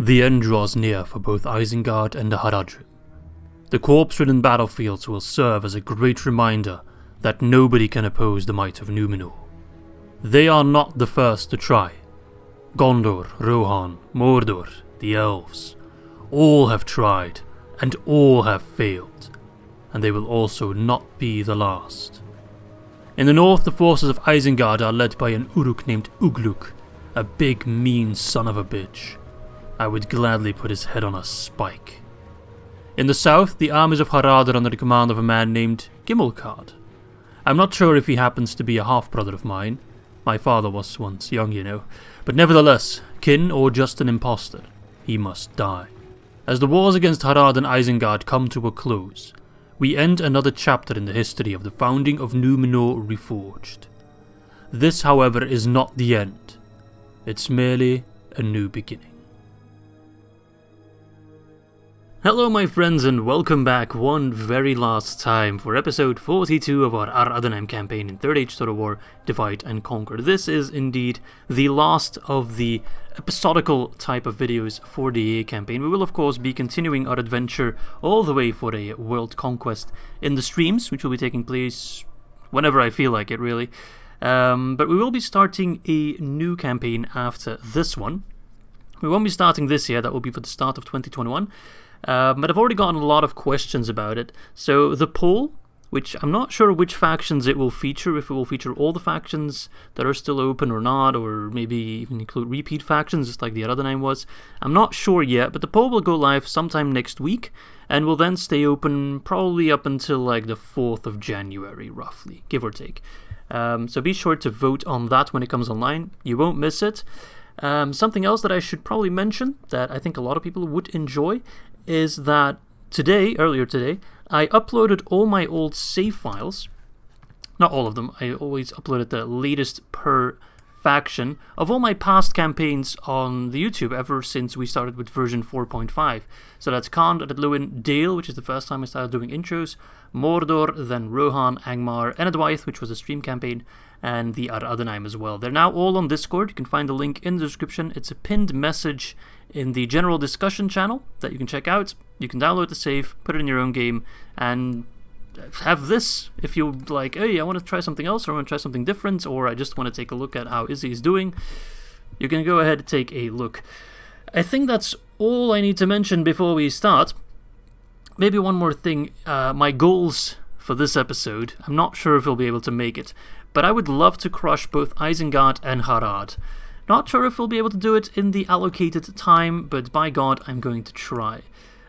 The end draws near for both Isengard and the Haradrim. The corpse-ridden battlefields will serve as a great reminder that nobody can oppose the might of Numenor. They are not the first to try. Gondor, Rohan, Mordor, the Elves, all have tried, and all have failed, and they will also not be the last. In the north, the forces of Isengard are led by an Uruk named Ugluk, a big, mean son of a bitch. I would gladly put his head on a spike. In the south, the armies of Harad are under the command of a man named Gimilkhad. I'm not sure if he happens to be a half-brother of mine. My father was once young, you know. But nevertheless, kin or just an imposter, he must die. As the wars against Harad and Isengard come to a close, we end another chapter in the history of the founding of Numenor Reforged. This, however, is not the end. It's merely a new beginning. Hello my friends and welcome back one very last time for episode 42 of our Ar-Adûnâim campaign in 3rd Age Total War, Divide and Conquer. This is indeed the last of the episodical type of videos for the EA campaign. We will of course be continuing our adventure all the way for a world conquest in the streams, which will be taking place whenever I feel like it really. But we will be starting a new campaign after this one. We won't be starting this year, that will be for the start of 2021. But I've already gotten a lot of questions about it. So the poll, which I'm not sure which factions it will feature, if it will feature all the factions that are still open or not, or maybe even include repeat factions, just like the Ar-Adûnâim was. I'm not sure yet, but the poll will go live sometime next week, and will then stay open probably up until like the 4th of January, roughly, give or take. So be sure to vote on that when it comes online. You won't miss it. Something else that I should probably mention that I think a lot of people would enjoy is that earlier today, I uploaded all my old save files. Not all of them, I always uploaded the latest per faction of all my past campaigns on the YouTube ever since we started with version 4.5. So that's Khand, Ered Luin, Dale, which is the first time I started doing intros, Mordor, then Rohan, Angmar, and Durwath, which was a stream campaign, and the Ar-Adûnâim as well. They're now all on Discord. You can find the link in the description. It's a pinned message in the general discussion channel that you can check out. You can download the save, put it in your own game, and have this if you're like, hey, I want to try something else, or I want to try something different, or I just want to take a look at how Izzy is doing. You can go ahead and take a look. I think that's all I need to mention before we start. Maybe one more thing. My goals for this episode, I'm not sure if we'll be able to make it, but I would love to crush both Isengard and Harad. Not sure if we'll be able to do it in the allocated time, but by God, I'm going to try.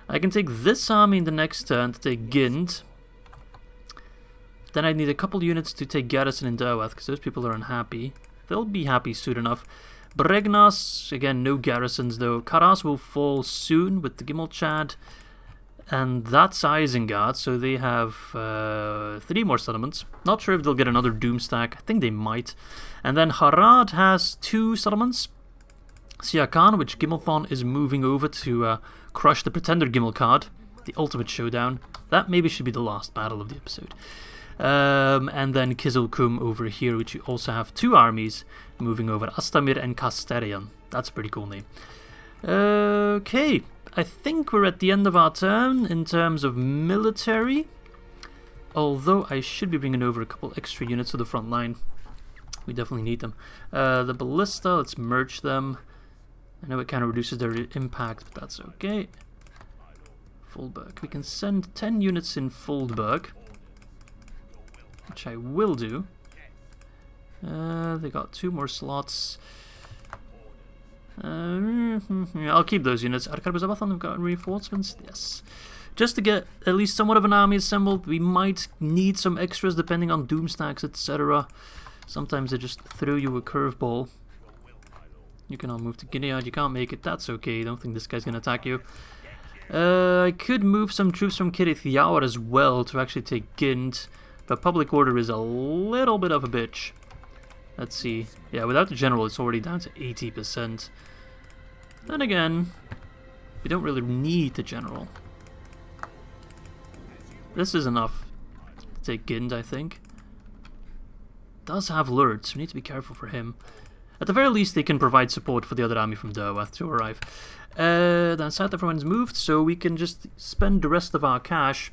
I can take this army in the next turn to take Gind. Then I need a couple units to take Garrison in Durwath, because those people are unhappy. They'll be happy soon enough. Bregnas, again, no garrisons though. Carras will fall soon with the Gimilkhad. And that's Isengard, so they have 3 more settlements. Not sure if they'll get another doom stack. I think they might. And then Harad has 2 settlements. Siakan, which Gimelthon is moving over to crush the Pretender Gimilkhad. The ultimate showdown. That maybe should be the last battle of the episode. And then Kizilkum over here, which you also have 2 armies moving over. Astamir and Kasterian. That's a pretty cool name. Okay. I think we're at the end of our turn in terms of military, although I should be bringing over a couple extra units to the front line. We definitely need them. The ballista, let's merge them. I know it kind of reduces their impact, but that's okay. Foldberg. We can send 10 units in Foldberg, which I will do. They got 2 more slots. I'll keep those units. Ar-Adûnâim have got reinforcements, yes. Just to get at least somewhat of an army assembled, we might need some extras depending on doom stacks, etc. Sometimes they just throw you a curveball. You can all move to Gilead. You can't make it, that's okay. I don't think this guy's going to attack you. I could move some troops from Kirith Yawar as well to actually take Gind, but public order is a little bit of a bitch. Let's see. Yeah, without the general, it's already down to 80%. Then again, we don't really need the general. This is enough to take Gind, I think. Does have Lurtz, so we need to be careful for him. At the very least, they can provide support for the other army from Durwath to arrive. Then sad everyone's moved, so we can just spend the rest of our cash.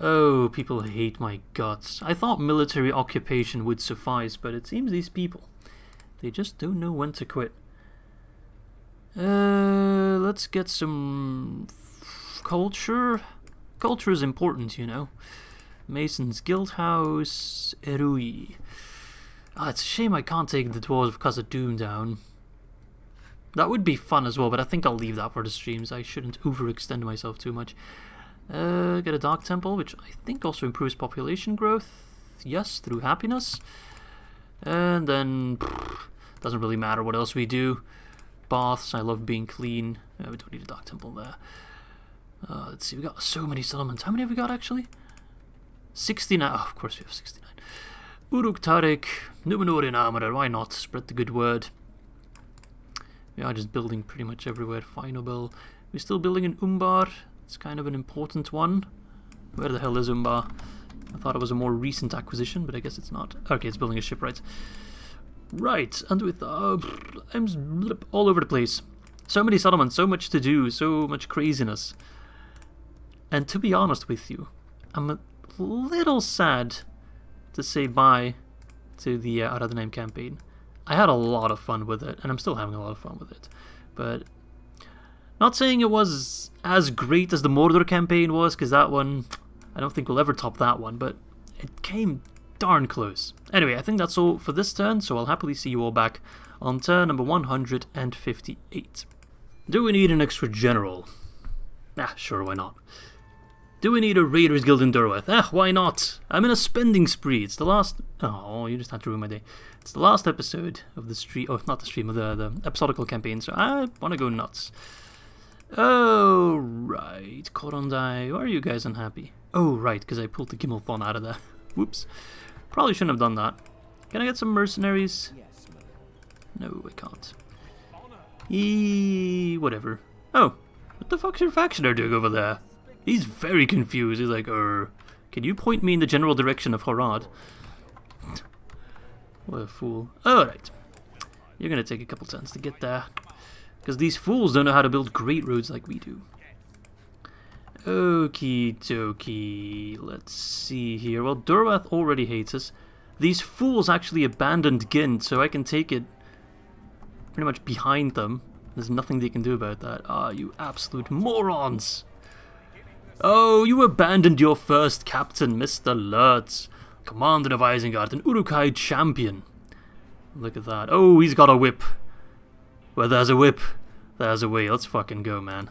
Oh, people hate my guts. I thought military occupation would suffice, but it seems these people, they just don't know when to quit. Let's get some culture. Culture is important, you know. Mason's Guildhouse, Erui. Ah, it's a shame I can't take the Dwarves of Khazad-dûm down. That would be fun as well, but I think I'll leave that for the streams. I shouldn't overextend myself too much. Get a Dark Temple, which I think also improves population growth. Yes, through happiness. And then, doesn't really matter what else we do. Baths, I love being clean. We don't need a Dark Temple there. Let's see, we got so many settlements. How many have we got, actually? 69. Oh, of course we have 69. Uruk-Tarik, Numenorian Armorer, why not? Spread the good word. We are just building pretty much everywhere. Finobel. We're still building in Umbar. It's kind of an important one. Where the hell is Umbar? I thought it was a more recent acquisition, but I guess it's not. Okay, it's building a shipwright. Right, and with... I'm all over the place. So many settlements, so much to do, so much craziness. And to be honest with you, I'm a little sad to say bye to the Ar-Adûnâim campaign. I had a lot of fun with it, and I'm still having a lot of fun with it. But not saying it was as great as the Mordor campaign was, because that one, I don't think we'll ever top that one, but it came darn close. Anyway, I think that's all for this turn, so I'll happily see you all back on turn number 158. Do we need an extra general? Ah, sure, why not? Do we need a Raiders Guild in Durwath? Ah, why not? I'm in a spending spree. It's the last... Oh, you just had to ruin my day. It's the last episode of the stream... Oh, not the stream, of the episodical campaign, so I want to go nuts. Oh, right. Korondai, why are you guys unhappy? Oh, right, because I pulled the Gimelthon out of there. Whoops. Probably shouldn't have done that. Can I get some mercenaries? Yes, no, I can't. Whatever. Oh, what the fuck's your factioner doing over there? He's very confused. He's like, can you point me in the general direction of Harad? What a fool. Alright. You're going to take a couple turns to get there. Because these fools don't know how to build great roads like we do. Okie dokie. Let's see here. Well, Durwath already hates us. These fools actually abandoned Gind, so I can take it pretty much behind them. There's nothing they can do about that. Ah, you absolute morons! Oh, you abandoned your first captain, Mr. Lurtz, commander of Isengard, an Uruk-hai champion. Look at that. Oh, he's got a whip. Where there's a whip, there's a way. Let's fucking go, man.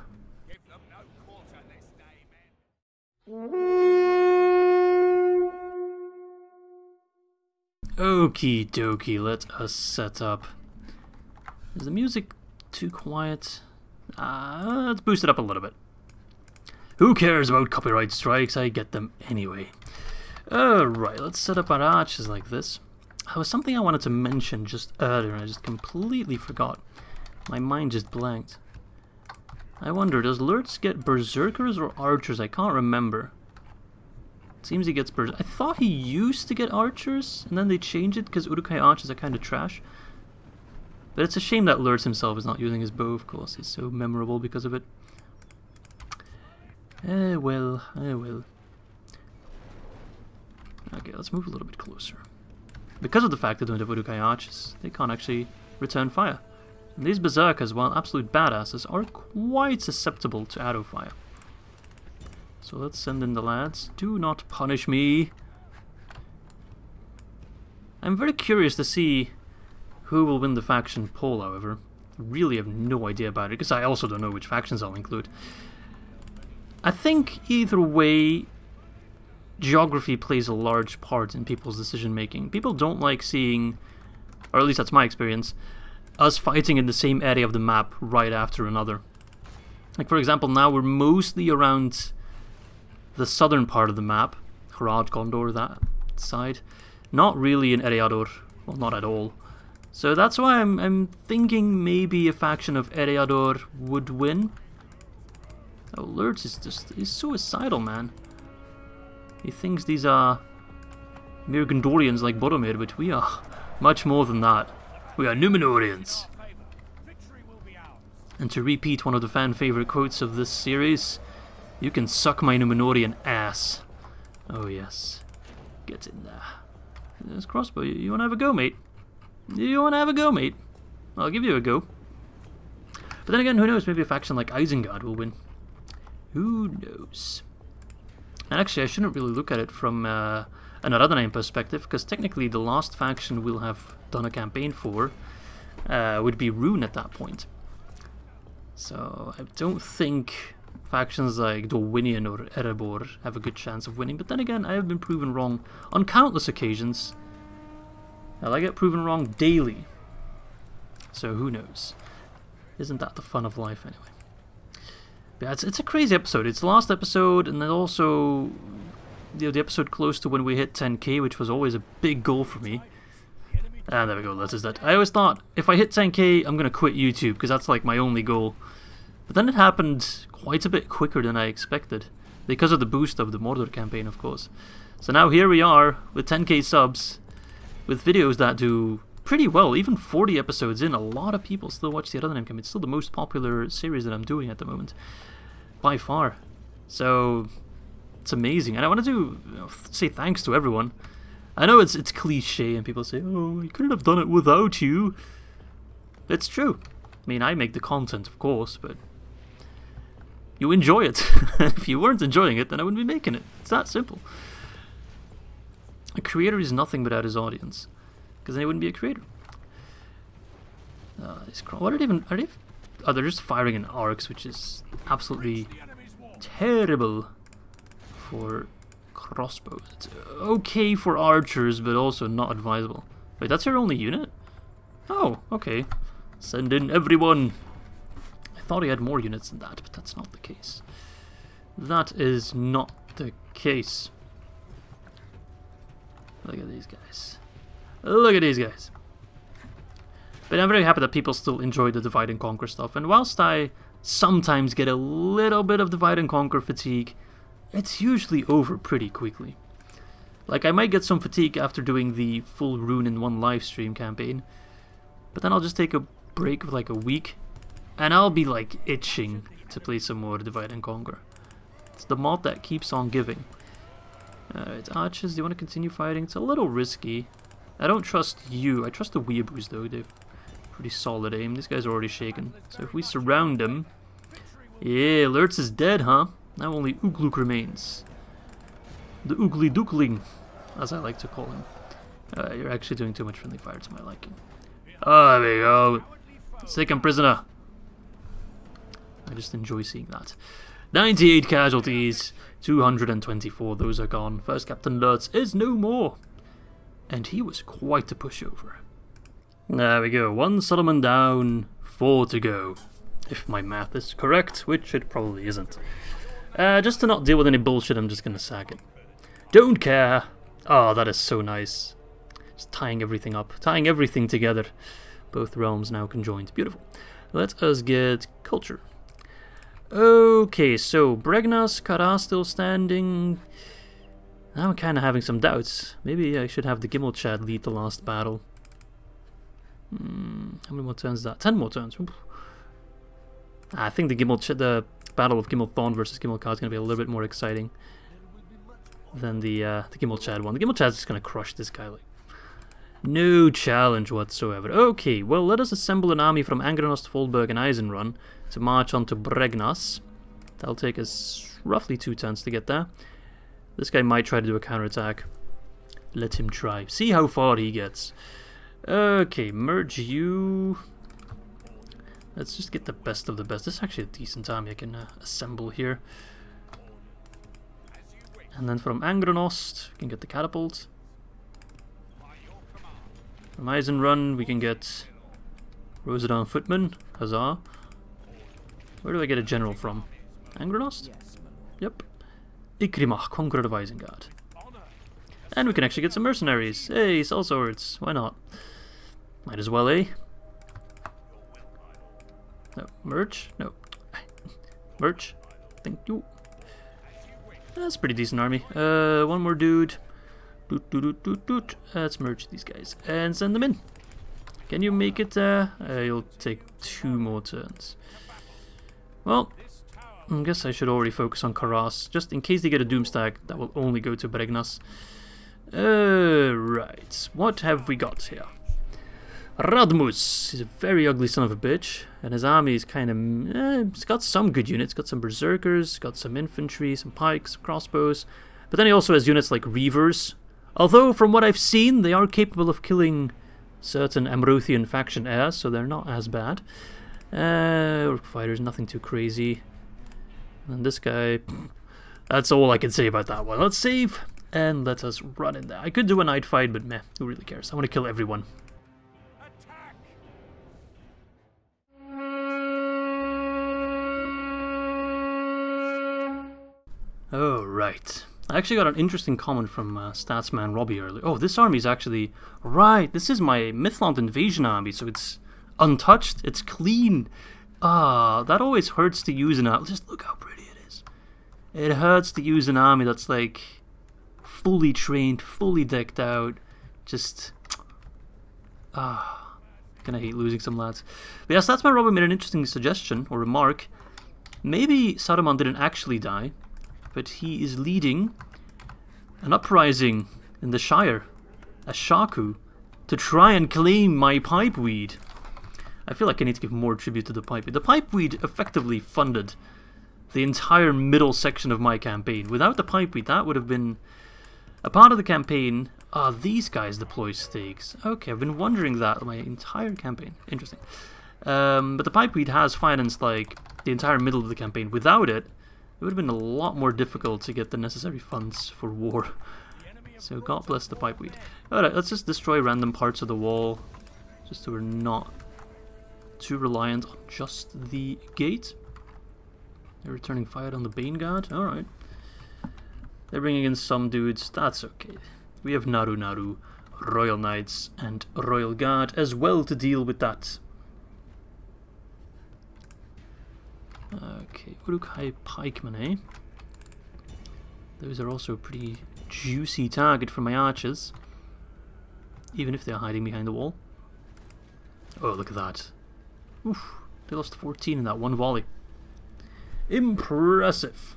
Give them no quarter this day, man. Okie dokie, let us set up. Is the music too quiet? Let's boost it up a little bit. Who cares about copyright strikes? I get them anyway. Alright, let's set up our arches like this. There was something I wanted to mention just earlier and I just completely forgot. My mind just blanked. I wonder, does Lurtz get berserkers or archers? I can't remember. It seems he gets berserkers. I thought he used to get archers and then they changed it because Uruk-hai archers are kind of trash. But it's a shame that Lurtz himself is not using his bow, of course. He's so memorable because of it. Eh well. Okay, let's move a little bit closer. Because of the fact they don't have Uruk-hai archers, they can't actually return fire. And these berserkers, while absolute badasses, are quite susceptible to arrow fire. So let's send in the lads. Do not punish me. I'm very curious to see who will win the faction poll, however. I really have no idea about it, because I also don't know which factions I'll include. I think either way, geography plays a large part in people's decision making. People don't like seeing, or at least that's my experience, us fighting in the same area of the map right after another. Like for example, now we're mostly around the southern part of the map, Harad, Gondor, that side. Not really in Eriador, well not at all. So that's why I'm thinking maybe a faction of Eriador would win. Oh, Lurtz is just, he's suicidal, man. He thinks these are mere Gondorians like Boromir, but we are much more than that. We are Numenorians. And to repeat one of the fan favorite quotes of this series, you can suck my Numenorian ass. Oh yes, get in there. There's crossbow. You wanna have a go, mate? You wanna have a go, mate? I'll give you a go. But then again, who knows? Maybe a faction like Isengard will win. Who knows? And actually, I shouldn't really look at it from an Ar-Adûnâim perspective, because technically the last faction we'll have done a campaign for would be Rune at that point. So I don't think factions like Dol-Winion or Erebor have a good chance of winning, but then again, I have been proven wrong on countless occasions, and I get proven wrong daily, so who knows? Isn't that the fun of life anyway? But yeah, it's a crazy episode. It's the last episode, and then also, you know, the episode close to when we hit 10k, which was always a big goal for me. And there we go, that is that. I always thought, if I hit 10k, I'm going to quit YouTube, because that's like my only goal. But then it happened quite a bit quicker than I expected, because of the boost of the Mordor campaign, of course. So now here we are, with 10k subs, with videos that do pretty well, even 40 episodes in. A lot of people still watch the Ar-Adûnâim campaign. It's still the most popular series that I'm doing at the moment, by far. So, it's amazing. And I want to say thanks to everyone. I know it's cliche and people say, oh, I couldn't have done it without you. It's true. I mean, I make the content, of course, but you enjoy it. If you weren't enjoying it, then I wouldn't be making it. It's that simple. A creator is nothing without his audience, because then he wouldn't be a creator. What are they even? Oh, they're just firing in arcs, which is absolutely terrible for crossbows. It's okay for archers, but also not advisable. Wait, that's your only unit? Oh, okay. Send in everyone! I thought he had more units than that, but that's not the case. That is not the case. Look at these guys. Look at these guys. But I'm very happy that people still enjoy the divide and conquer stuff, and whilst I sometimes get a little bit of divide and conquer fatigue, it's usually over pretty quickly. Like, I might get some fatigue after doing the full Rune in one livestream campaign, but then I'll just take a break of like a week, and I'll be like itching to play some more Divide and Conquer. It's the mod that keeps on giving. Alright, archers, do you want to continue fighting? It's a little risky. I don't trust you. I trust the weeaboos though. They've pretty solid aim. These guys are already shaken. So if we surround them... Yeah, Lurtz is dead, huh? Now only Ugluk remains. The Ugly Duckling, as I like to call him. You're actually doing too much friendly fire to my liking. Oh, there we go. Let's take him prisoner. I just enjoy seeing that. 98 casualties. 224. Those are gone. First Captain Lurtz is no more. And he was quite a pushover. There we go. One Saruman down. 4 to go. If my math is correct, which it probably isn't. Just to not deal with any bullshit, I'm just going to sack it. Don't care. Oh, that is so nice. Just tying everything up. Tying everything together. Both realms now conjoined. Beautiful. Let us get culture. Okay, so Bregnas, Carras still standing. Now I'm kind of having some doubts. Maybe I should have the Gimilkhad lead the last battle. How many more turns is that? 10 more turns. Oof. I think the battle of Gimelthon versus Gimilkhad is going to be a little bit more exciting than the Gimilkhad one. The Gimilkhad's just going to crush this guy, like no challenge whatsoever. Okay, well, let us assemble an army from Angrenost, Foldberg and Eisenrun to march on to Bregnas. That'll take us roughly 2 turns to get there. This guy might try to do a counterattack. Let him try. See how far he gets. Okay, merge you. Let's just get the best of the best. This is actually a decent army I can assemble here. And then from Angrenost, we can get the catapult. From Eisenrun, we can get Rosedan Footman, huzzah. Where do I get a general from? Angrenost? Yep. Ikrimach, Conqueror of Isengard. And we can actually get some mercenaries. Hey, sell swords, why not? Might as well, eh? No, merch? No. Merch? Thank you. That's a pretty decent army. One more dude. Doot, doot, doot, doot, doot. Let's merge these guys and send them in. Can you make it? You'll take 2 more turns. Well, I guess I should already focus on Carras, just in case they get a Doomstag that will only go to Bregnas. Right, what have we got here? Radmus, he's a very ugly son of a bitch, and his army is kind of... it's got some good units, got some berserkers, got some infantry, some pikes, crossbows, but then he also has units like reavers, although from what I've seen they are capable of killing certain Amrothian faction heirs, so they're not as bad. Orc fighters, nothing too crazy. And this guy, that's all I can say about that one. Let's save, and let us run in there. I could do a night fight, but meh, who really cares? I want to kill everyone. Oh, right. I actually got an interesting comment from Statsman Robbie earlier. Oh, this army is actually... Right, this is my Mithlond invasion army, so it's untouched, it's clean. Ah, that always hurts to use an army. Just look how pretty it is. It hurts to use an army that's like fully trained, fully decked out. Just... Ah, gonna hate losing some lads. But yes, Statsman Robbie made an interesting suggestion, or remark. Maybe Saruman didn't actually die, but he is leading an uprising in the Shire, a Shaku, to try and claim my pipeweed. I feel like I need to give more tribute to the pipeweed. The pipeweed effectively funded the entire middle section of my campaign. Without the pipeweed, that would have been a part of the campaign. Ah, these guys deploy stakes. Okay, I've been wondering that my entire campaign. Interesting. But the pipeweed has financed like the entire middle of the campaign. Without it, it would have been a lot more difficult to get the necessary funds for war. So God bless the pipeweed. Alright, let's just destroy random parts of the wall, just so we're not too reliant on just the gate. They're returning fire on the Bane Guard, alright. They're bringing in some dudes, that's okay. We have Naru Naru, Royal Knights, and Royal Guard as well to deal with that. Okay, Uruk-hai pikemen, eh? Those are also a pretty juicy target for my archers, even if they're hiding behind the wall. Oh, look at that. Oof, they lost 14 in that one volley. Impressive.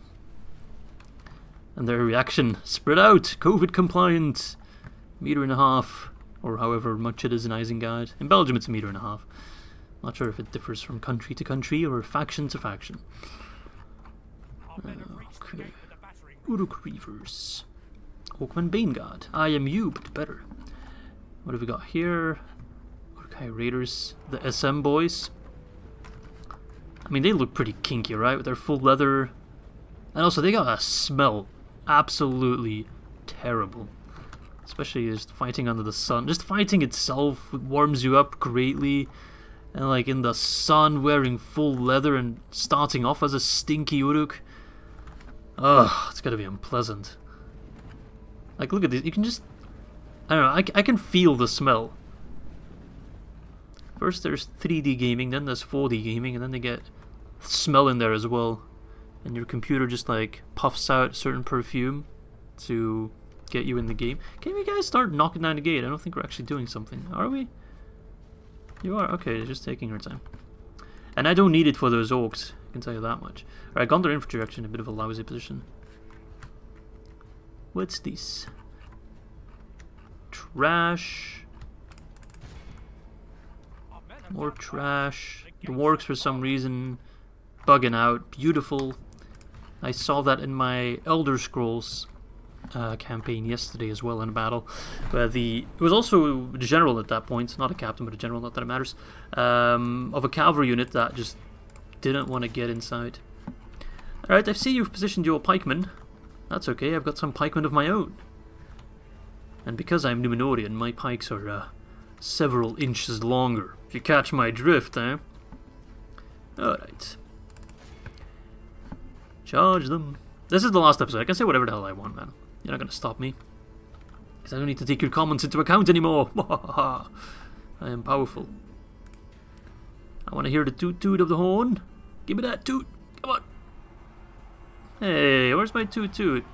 And their reaction, spread out, COVID compliant, 1.5 meters, or however much it is in Isengard. In Belgium it's 1.5 meters. Not sure if it differs from country to country or faction to faction. Okay. Uruk Reavers. Oakman Baneguard. I am you, but better. What have we got here? Uruk-hai Raiders. The SM boys. I mean, they look pretty kinky, right? With their full leather. And also, they got a smell. Absolutely terrible. Especially just fighting under the sun. Just fighting itself warms you up greatly. And like in the sun, wearing full leather and starting off as a stinky Uruk. Ugh, it's gotta be unpleasant. Like, look at this, you can just... I don't know, I can feel the smell. First there's 3D gaming, then there's 4D gaming, and then they get smell in there as well. And your computer just like puffs out certain perfume to get you in the game. Can you guys start knocking down the gate? I don't think we're actually doing something, are we? You are? Okay, it's just taking her time. And I don't need it for those orcs, I can tell you that much. Alright, Gondor infantry actually in a bit of a lousy position. What's this? Trash. More trash. The orcs for some reason bugging out. Beautiful. I saw that in my Elder Scrolls campaign yesterday as well in a battle, where it was also the general at that point, not a captain but a general, not that it matters, of a cavalry unit that just didn't want to get inside. Alright, I see you've positioned your pikemen. That's okay, I've got some pikemen of my own. And because I'm Numenorian, my pikes are several inches longer, if you catch my drift, eh? Alright. Charge them. This is the last episode, I can say whatever the hell I want, man. You're not gonna stop me. Because I don't need to take your comments into account anymore. I am powerful. I want to hear the toot-toot of the horn. Give me that toot. Come on. Hey, where's my toot-toot?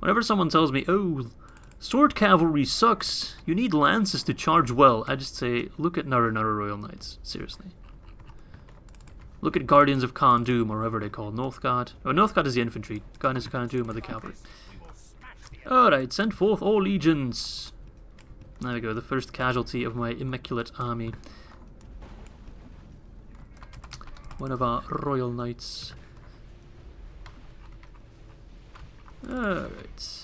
Whenever someone tells me, oh, sword cavalry sucks, you need lances to charge well, I just say, look at Naru Naru Royal Knights. Seriously. Look at Guardians of Khand Doom, or whatever they call Northgard. Oh, Northgard is the infantry. Guardians of Khand Doom are the cavalry. Alright, send forth all legions. There we go, the first casualty of my immaculate army. One of our royal knights. Alright.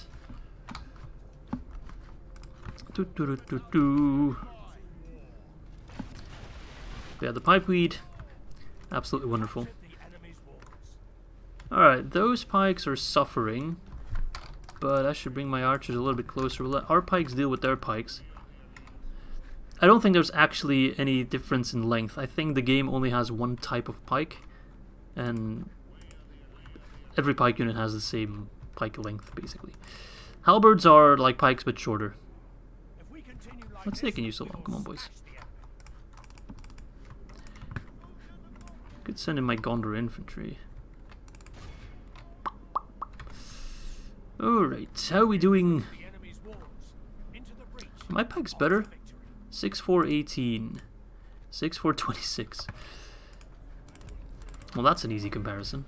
Yeah, the pipeweed. Absolutely wonderful. Alright, those pikes are suffering, but I should bring my archers a little bit closer. We'll let our pikes deal with their pikes. I don't think there's actually any difference in length. I think the game only has one type of pike, and every pike unit has the same pike length, basically. Halberds are like pikes, but shorter. What's taking you so long? Come on, boys. Could send in my Gondor infantry. Alright, how are we doing? My pike's better. 6-4-18. 6-4-26. Well, that's an easy comparison.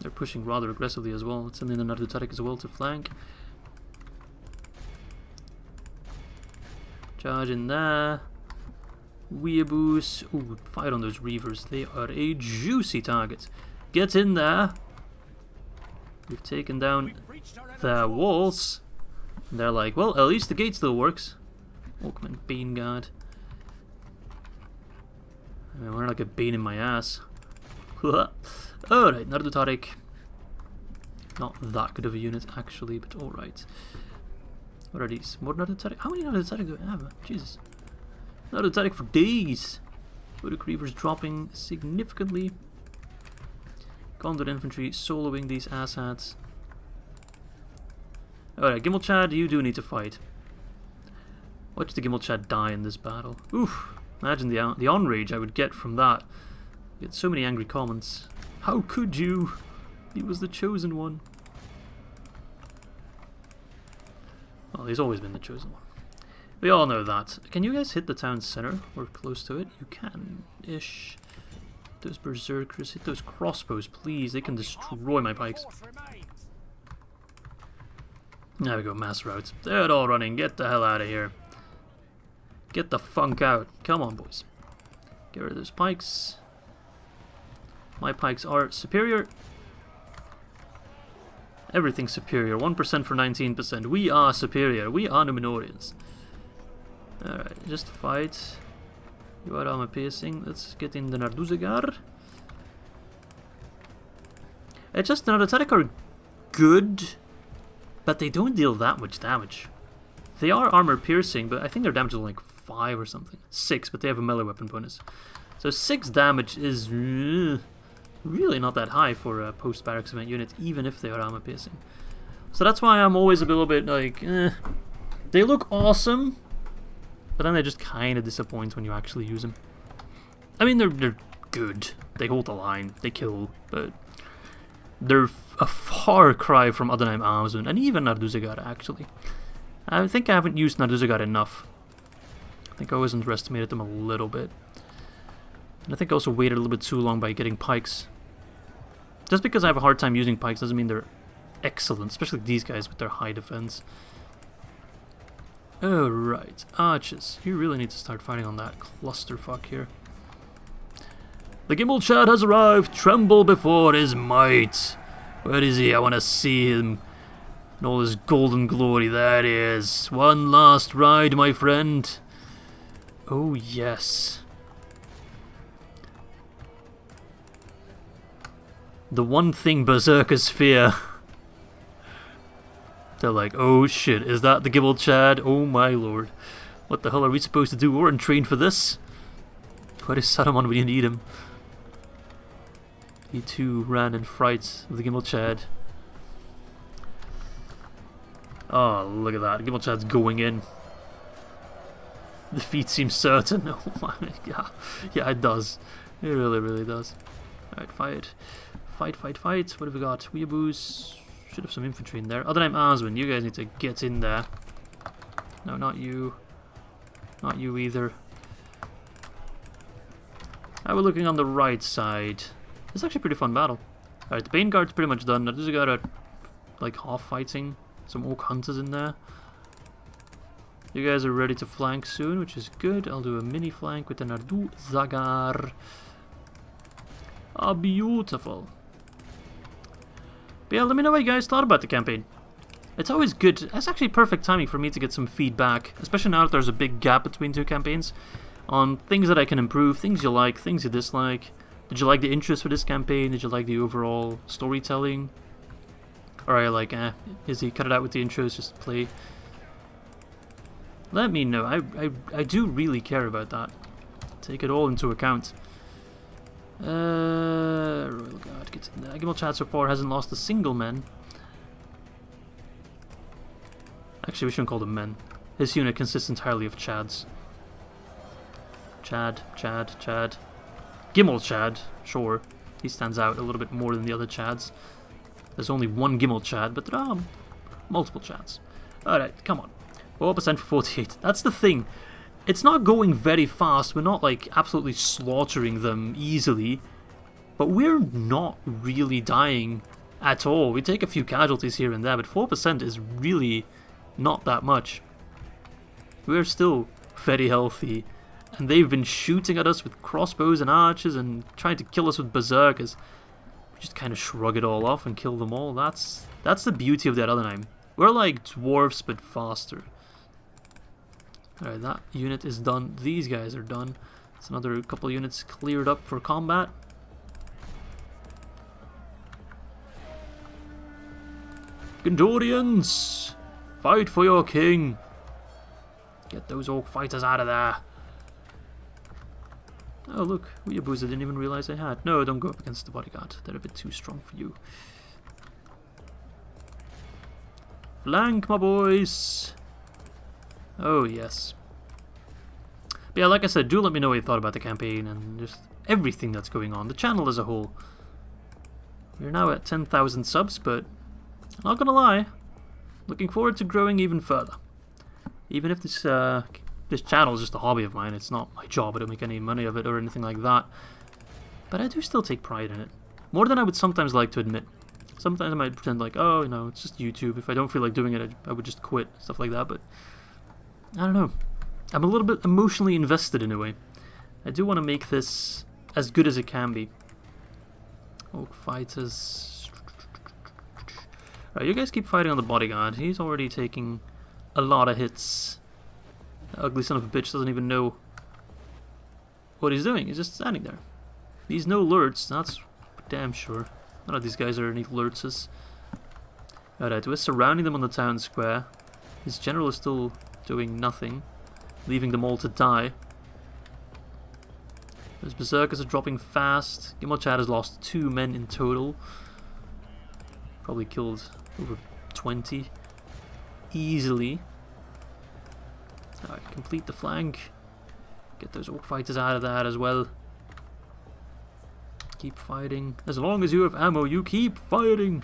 They're pushing rather aggressively as well. Let's send in another Turik as well to flank. Charge in there. Weeaboos. Ooh, fight on those reavers. They are a juicy target. Get in there. We've taken down their walls. And they're like, well, at least the gate still works. Oakman Bane Guard. I mean, we're like a bane in my ass. Alright, Nardu Tariq. Not that good of a unit, actually, but alright. What are these? More Nardu Tariq? How many Nardu Tariq do I have? Jesus. Nardu Tariq for days! Uruk Reavers dropping significantly. Gondor Infantry soloing these asshats. Alright, Gimilkhad, you do need to fight. Watch the Gimilkhad die in this battle. Oof! Imagine the enrage I would get from that. I get so many angry comments. How could you? He was the chosen one. Well, he's always been the chosen one. We all know that. Can you guys hit the town center? We're close to it. You can-ish. Hit those berserkers. Hit those crossbows, please. They can destroy my pikes. There we go, mass routes. They're all running. Get the hell out of here. Get the funk out. Come on, boys. Get rid of those pikes. My pikes are superior. Everything's superior. 1% for 19%. We are superior. We are Numenorians. Alright, just fight. You are armor piercing. Let's get in the Narduzagar. It's just the Narduzagar are good, but they don't deal that much damage. They are armor piercing, but I think their damage is like 5 or something. 6, but they have a melee weapon bonus. So 6 damage is really not that high for a post-barracks event unit, even if they are armor piercing. So that's why I'm always a little bit like, they look awesome, but then they just kind of disappoint when you actually use them. I mean, they're good. They hold the line. They kill, but they're a far cry from Adonai Amazon, and even Narduzagar, actually. I think I haven't used Narduzagar enough. I think I always underestimated them a little bit. And I think I also waited a little bit too long by getting pikes. Just because I have a hard time using pikes doesn't mean they're excellent, especially these guys with their high defense. Alright, archers. You really need to start fighting on that clusterfuck here. The Gimilkhad has arrived! Tremble before his might! Where is he? I want to see him. In all his golden glory, there he is. One last ride, my friend. Oh yes. The one thing berserkers fear. They're like, oh shit, is that the Gimilkhad? Oh my lord. What the hell are we supposed to do? We weren't trained for this. Where is Saruman when you need him? He too ran in fright of the Gimilkhad. Oh, look at that. Gimilkhad's going in. The defeat seems certain. Oh my god. Yeah, it does. It really, really does. Alright, fight. Fight, fight, fight. What have we got? Weeaboos. Should have some infantry in there. Other name Aswin. You guys need to get in there. No, not you. Not you either. Now we're looking on the right side. It's actually a pretty fun battle. Alright, the Bane Guard's pretty much done. I just got a, like, half fighting. Some Orc Hunters in there. You guys are ready to flank soon, which is good. I'll do a mini flank with an Ardu Zagar. Oh, beautiful. But yeah, let me know what you guys thought about the campaign. It's always good. That's actually perfect timing for me to get some feedback, especially now that there's a big gap between two campaigns, on things that I can improve, things you like, things you dislike. Did you like the interest for this campaign? Did you like the overall storytelling? Or are you like, eh, Izzy, cut it out with the intros, just play. Let me know. I do really care about that. Take it all into account. Royal Guard gets in there. Gimilkhad so far hasn't lost a single man. Actually, we shouldn't call them men. His unit consists entirely of Chads. Chad. Gimilkhad, sure. He stands out a little bit more than the other Chads. There's only one Gimilkhad, but there are multiple Chads. Alright, come on. 4% for 48. That's the thing. It's not going very fast. We're not, like, absolutely slaughtering them easily. But we're not really dying at all. We take a few casualties here and there, but 4% is really not that much. We're still very healthy. And they've been shooting at us with crossbows and archers and trying to kill us with berserkers. We just kind of shrug it all off and kill them all. That's the beauty of the Ar-Adûnâim. We're like dwarves, but faster. Alright, that unit is done. These guys are done. It's another couple units cleared up for combat. Gondorians! Fight for your king! Get those orc fighters out of there. Oh look, Weeaboos I didn't even realize I had. No, don't go up against the bodyguard. They're a bit too strong for you. Flank, my boys! Oh yes. But yeah, like I said, do let me know what you thought about the campaign and just everything that's going on. The channel as a whole. We're now at 10,000 subs, but I'm not gonna lie. Looking forward to growing even further. Even if this this channel is just a hobby of mine, it's not my job, I don't make any money of it or anything like that. But I do still take pride in it. More than I would sometimes like to admit. Sometimes I might pretend like, oh, you know, it's just YouTube. If I don't feel like doing it, I would just quit, stuff like that, but I don't know. I'm a little bit emotionally invested in a way. I do want to make this as good as it can be. Orc fighters. Alright, you guys keep fighting on the bodyguard. He's already taking a lot of hits. That ugly son of a bitch doesn't even know what he's doing. He's just standing there. He's no Lurtz, that's damn sure. None of these guys are any Lurtzes. Alright, we're surrounding them on the town square. His general is still doing nothing, leaving them all to die. Those berserkers are dropping fast. Gimilkhad has lost 2 men in total. Probably killed over 20 easily. Alright, complete the flank. Get those orc fighters out of that as well. Keep fighting. As long as you have ammo, you keep fighting.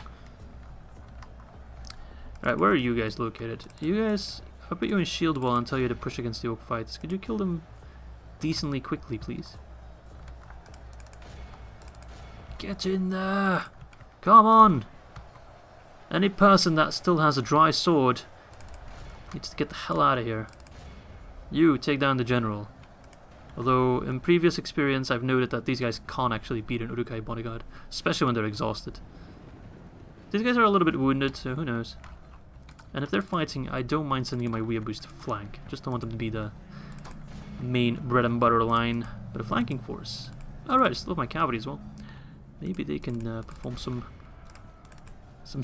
Alright, where are you guys located? You guys, I'll put you in shield wall and tell you to push against the orc fighters. Could you kill them decently quickly, please? Get in there! Come on! Any person that still has a dry sword needs to get the hell out of here. You, take down the general. Although, in previous experience, I've noted that these guys can't actually beat an Uruk-hai bodyguard, especially when they're exhausted. These guys are a little bit wounded, so who knows. And if they're fighting, I don't mind sending my Weeaboos to flank. Just don't want them to be the main bread and butter line, but a flanking force. Alright, I still have my cavalry as well. Maybe they can perform some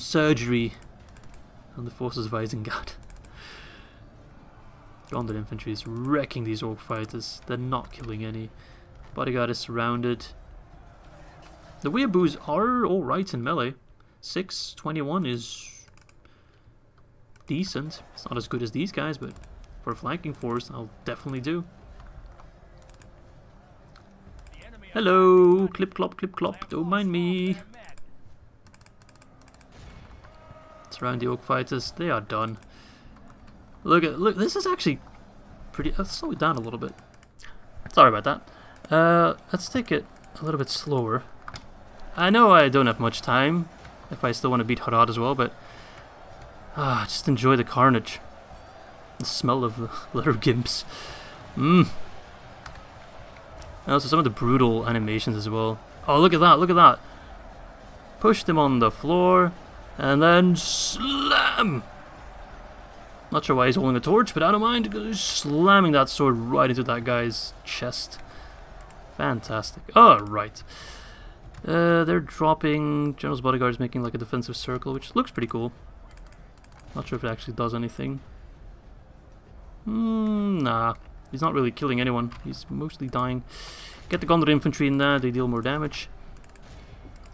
surgery on the forces of Isengard. Gondor infantry is wrecking these orc fighters. They're not killing any. Bodyguard is surrounded. The Weeaboos are alright in melee. 621 is decent. It's not as good as these guys, but for a flanking force, I'll definitely do. Hello! Clip clop, clip clop. Don't mind me. Surround the orc fighters. They are done. Look, this is actually pretty... Let's slow it down a little bit. Sorry about that. Let's take it a little bit slower. I know I don't have much time if I still want to beat Harad as well, but just enjoy the carnage. The smell of the litter gimps. Mmm. And also some of the brutal animations as well. Oh, look at that, look at that. Push them on the floor, and then slam! Not sure why he's holding a torch, but I don't mind, because he's slamming that sword right into that guy's chest. Fantastic. Oh, right. They're dropping... General's bodyguard is making like a defensive circle, which looks pretty cool. Not sure if it actually does anything. Nah. He's not really killing anyone. He's mostly dying. Get the Gondor infantry in there. They deal more damage.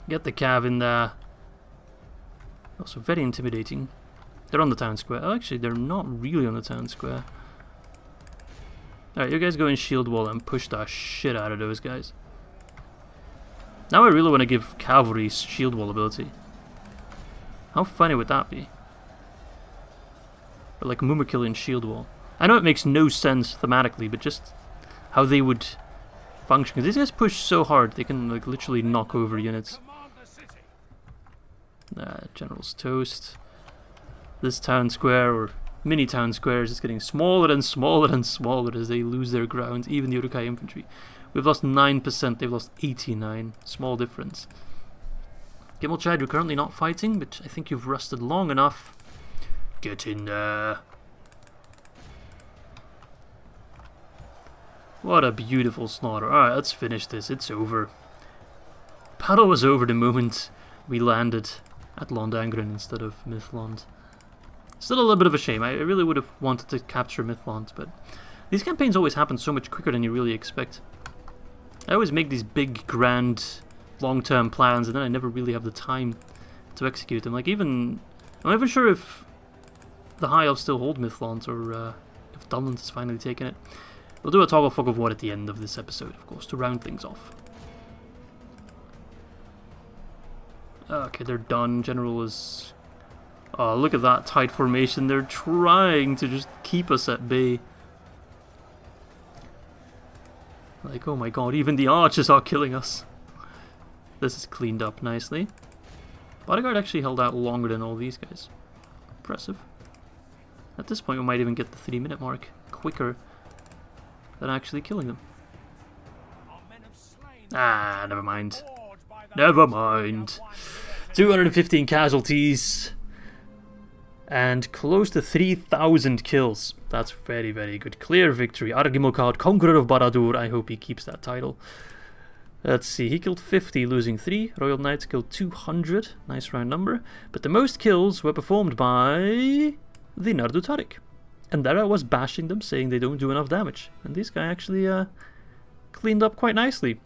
Get the cav in there. Also very intimidating. They're on the town square. Oh, actually, they're not really on the town square. Alright, you guys go in shield wall and push the shit out of those guys. Now I really want to give cavalry shield wall ability. How funny would that be? Or like Mumakil in shield wall. I know it makes no sense thematically, but just how they would function. Because these guys push so hard, they can like literally knock over units. General's toast. This town square, or mini town square, is just getting smaller and smaller and smaller as they lose their ground, even the Uruk-hai infantry. We've lost 9%, they've lost 89. Small difference. Gimilkhad, you're currently not fighting, but I think you've rested long enough. Get in there. What a beautiful slaughter. Alright, let's finish this. It's over. Battle was over the moment we landed at Londangren instead of Mithlond. Still a little bit of a shame. I really would have wanted to capture Mithlond, but these campaigns always happen so much quicker than you really expect. I always make these big, grand, long-term plans, and then I never really have the time to execute them. Like, even... I'm not even sure if the High Elves still hold Mithlond, or if Dunland has finally taken it. We'll do a toggle fog of war at the end of this episode, of course, to round things off. Okay, they're done. General is... Oh, look at that tight formation. They're trying to just keep us at bay. Like, oh my god, even the archers are killing us. This is cleaned up nicely. Bodyguard actually held out longer than all these guys. Impressive. At this point, we might even get the 3-minute mark quicker than actually killing them. Ah, never mind. Never mind. 215 casualties and close to 3,000 kills. That's very, very good. Clear victory. Ar-Gimilkhad, Conqueror of Barad-dûr. I hope he keeps that title. Let's see. He killed 50, losing 3. Royal Knights killed 200. Nice round number. But the most kills were performed by the Nardu Tariq. And there I was bashing them, saying they don't do enough damage. And this guy actually cleaned up quite nicely.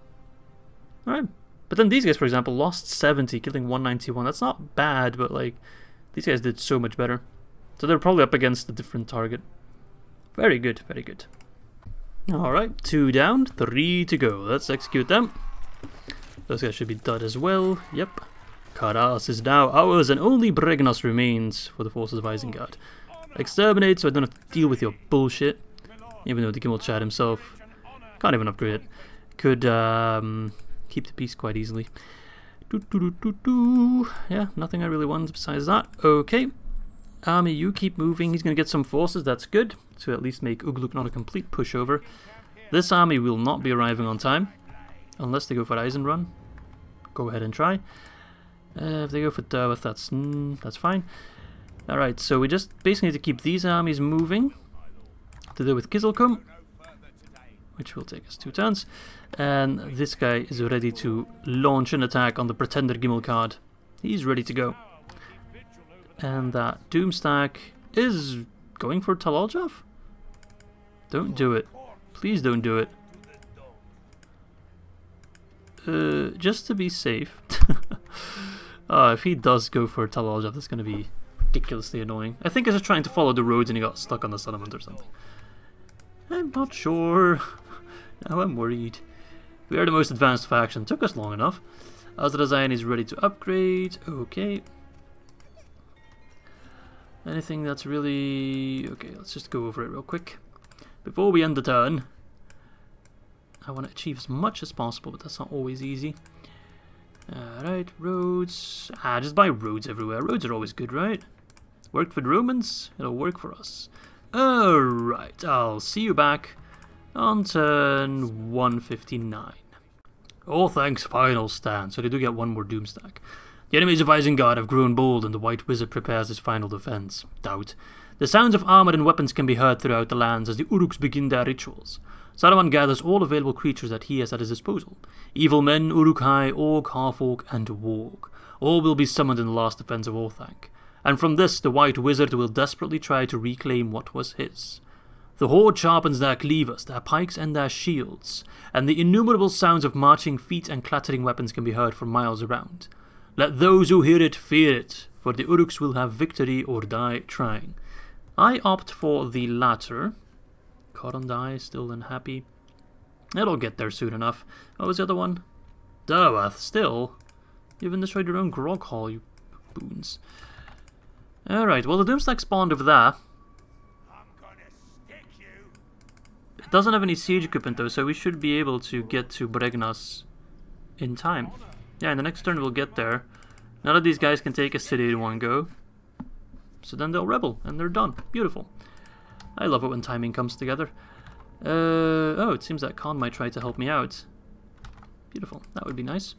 Alright. But then these guys, for example, lost 70, killing 191. That's not bad, but like, these guys did so much better. So they're probably up against a different target. Very good, very good. Alright, 2 down, 3 to go. Let's execute them. Those guys should be dead as well. Yep. Carras is now ours, and only Bregnas remains for the forces of Isengard. Exterminate, so I don't have to deal with your bullshit. Even though the Gimilkhad himself can't even upgrade it. Could keep the peace quite easily. Yeah, nothing I really want besides that. Okay. Army, you keep moving. He's going to get some forces, that's good. To at least make Ugluk not a complete pushover. This army will not be arriving on time. Unless they go for Eisenrun. Go ahead and try. If they go for Durwath, that's fine. Alright, so we just basically need to keep these armies moving to deal with Kizilkum, which will take us 2 turns. And this guy is ready to launch an attack on the Pretender Gimilkhad. He's ready to go. And that Doomstack is going for Talaljov? Don't do it. Please don't do it. Just to be safe. If he does go for Talaljov, that's going to be ridiculously annoying. I think I was trying to follow the roads and he got stuck on the settlement or something. I'm not sure. Now I'm worried. We are the most advanced faction. Took us long enough. Azrazayan is ready to upgrade. Okay. Anything that's really... Okay, let's just go over it real quick. Before we end the turn. I want to achieve as much as possible, but that's not always easy. Right, roads. Just buy roads everywhere. Roads are always good, right? Worked for the Romans, it'll work for us. Alright, I'll see you back on turn 159. All thanks, final stand. So they do get one more doom stack. The enemies of Isengard have grown bold and the White Wizard prepares his final defense. Doubt. The sounds of armor and weapons can be heard throughout the lands as the Uruks begin their rituals. Saruman gathers all available creatures that he has at his disposal. Evil men, Uruk-hai, Orc, Half-Orc and Warg. All will be summoned in the last defense of Orthanc. And from this, the White Wizard will desperately try to reclaim what was his. The horde sharpens their cleavers, their pikes and their shields, and the innumerable sounds of marching feet and clattering weapons can be heard for miles around. Let those who hear it fear it, for the Uruks will have victory or die trying. I opt for the latter. Corondai, still unhappy. It'll get there soon enough. What was the other one? Durwath, still? You even destroyed your own grog hall, you boons. Alright, well the Doomstack spawned over there. It doesn't have any siege equipment though, so we should be able to get to Bregnas in time. Yeah, in the next turn we'll get there. None of these guys can take a city in one go. So then they'll rebel, and they're done. Beautiful. I love it when timing comes together. Oh, it seems that Khan might try to help me out. Beautiful, that would be nice.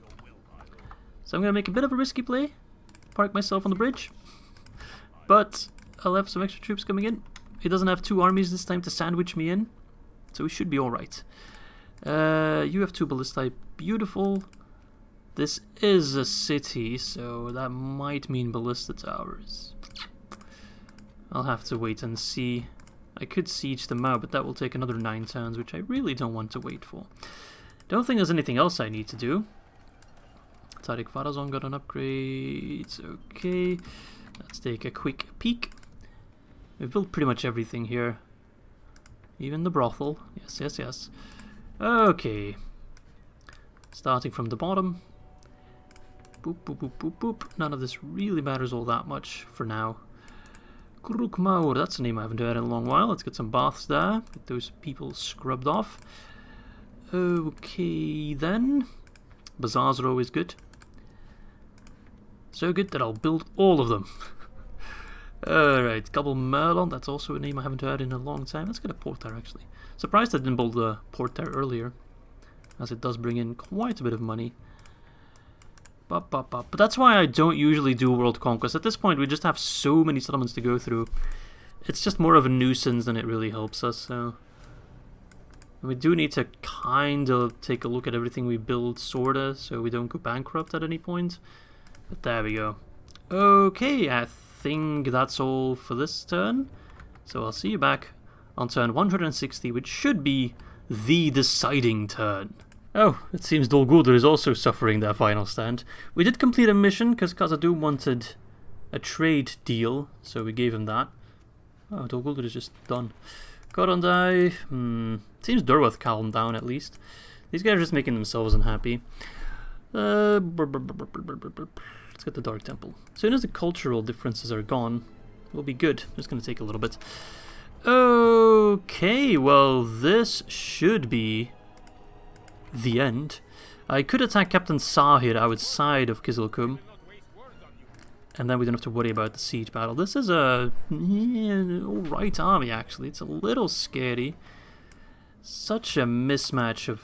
So I'm going to make a bit of a risky play. Park myself on the bridge. But I'll have some extra troops coming in. He doesn't have two armies this time to sandwich me in. So we should be alright. You have two ballistae. Beautiful. This is a city, so that might mean ballista towers. I'll have to wait and see. I could siege them out, but that will take another 9 turns, which I really don't want to wait for. Don't think there's anything else I need to do. Tariq Farazon got an upgrade. Okay. Let's take a quick peek. We've built pretty much everything here. Even the brothel. Yes, yes, yes. Okay. Starting from the bottom. Boop, boop, boop, boop, boop. None of this really matters all that much for now. Krukmaur, that's a name I haven't heard in a long while. Let's get some baths there. Get those people scrubbed off. Okay, then. Bazaars are always good. So good that I'll build all of them. Alright, Gabel Merlon, that's also a name I haven't heard in a long time. Let's get a port there, actually. Surprised I didn't build a port there earlier, as it does bring in quite a bit of money. Bop, bop, bop. But that's why I don't usually do world conquest. At this point, we just have so many settlements to go through. It's just more of a nuisance than it really helps us, so... And we do need to kind of take a look at everything we build, sorta, so we don't go bankrupt at any point. But there we go. Okay, I think that's all for this turn. So I'll see you back on turn 160, which should be the deciding turn. Oh, it seems Dol Guldur is also suffering their final stand. We did complete a mission, because Khazad-dûm wanted a trade deal, so we gave him that. Oh, Dol Guldur is just done. Korondai, seems Durwath calmed down at least. These guys are just making themselves unhappy. Let's get the Dark Temple. As soon as the cultural differences are gone, we'll be good. It's going to take a little bit. Okay, well this should be the end. I could attack Captain Sahir outside of Kizilkum, and then we don't have to worry about the siege battle. This is a alright army actually. It's a little scary. Such a mismatch of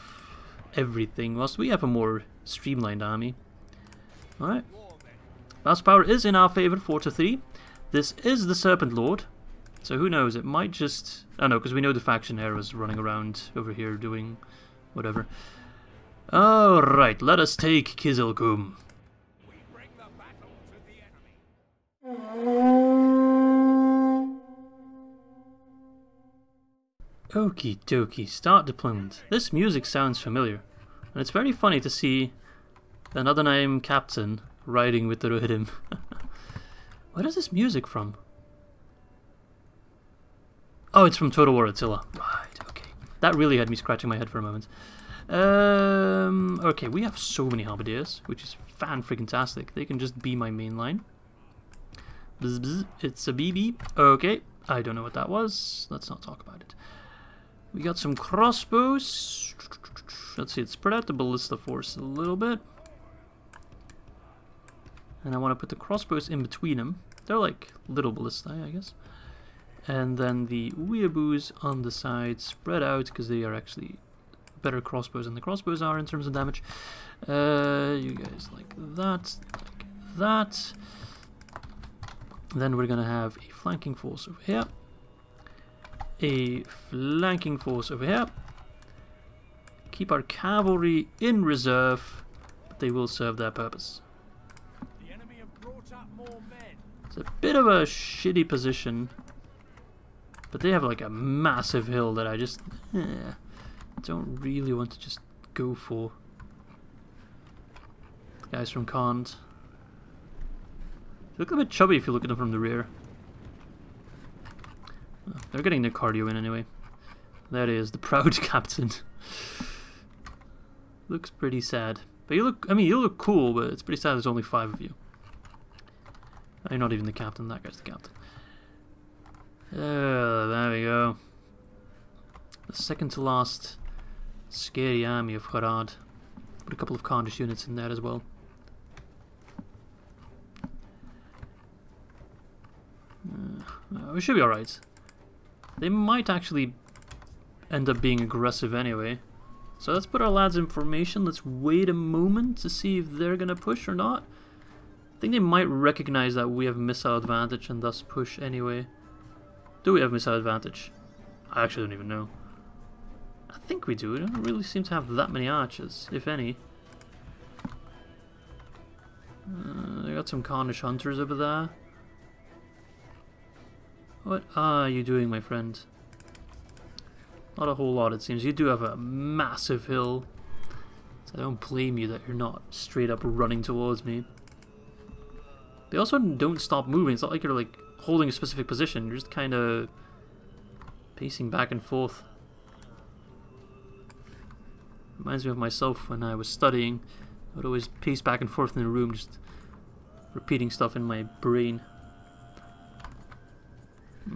everything. Whilst we have a more streamlined army. Alright. Last power is in our favor, 4-3. This is the Serpent Lord. So who knows, it might just... Oh no, because we know the faction heir is running around over here doing whatever. Alright, let us take Kizilkum. We bring the battle to the enemy. Okie dokie, start deployment. This music sounds familiar. And it's very funny to see another name captain riding with the Rohirrim. Where is this music from? Oh, it's from Total War Attila. Right, okay. That really had me scratching my head for a moment. Okay, we have so many halberdiers, which is fan-freaking-tastic. They can just be my main line. Bzz, bzz, it's a BB. Okay, I don't know what that was. Let's not talk about it. We got some crossbows. Let's see, it's spread out the ballista force a little bit. And I want to put the crossbows in between them. They're like little ballistae, I guess. And then the weeaboos on the side spread out because they are actually better crossbows than the crossbows are in terms of damage. You guys like that, like that. Then we're going to have a flanking force over here. A flanking force over here. Keep our cavalry in reserve, but they will serve their purpose. The enemy have brought up more men. It's a bit of a shitty position, but they have like a massive hill that I just don't really want to just go for. Guys from Khand look a bit chubby if you look at them from the rear. Oh, they're getting their cardio in anyway. There he is, the proud captain. Looks pretty sad. But you look, I mean, you look cool, but it's pretty sad there's only 5 of you. You're not even the captain, that guy's the captain. There we go. The second to last scary army of Harad. Put a couple of Khandish units in there as well. We should be alright. They might actually end up being aggressive anyway. So let's put our lads in formation. Let's wait a moment to see if they're going to push or not. I think they might recognize that we have missile advantage and thus push anyway. Do we have missile advantage? I actually don't even know. I think we do. We don't really seem to have that many archers, if any. They got some Khandish hunters over there. What are you doing, my friend? Not a whole lot, it seems. You do have a massive hill. So I don't blame you that you're not straight up running towards me. They also don't stop moving. It's not like you're like holding a specific position. You're just kind of pacing back and forth. Reminds me of myself when I was studying. I would always pace back and forth in the room, just repeating stuff in my brain.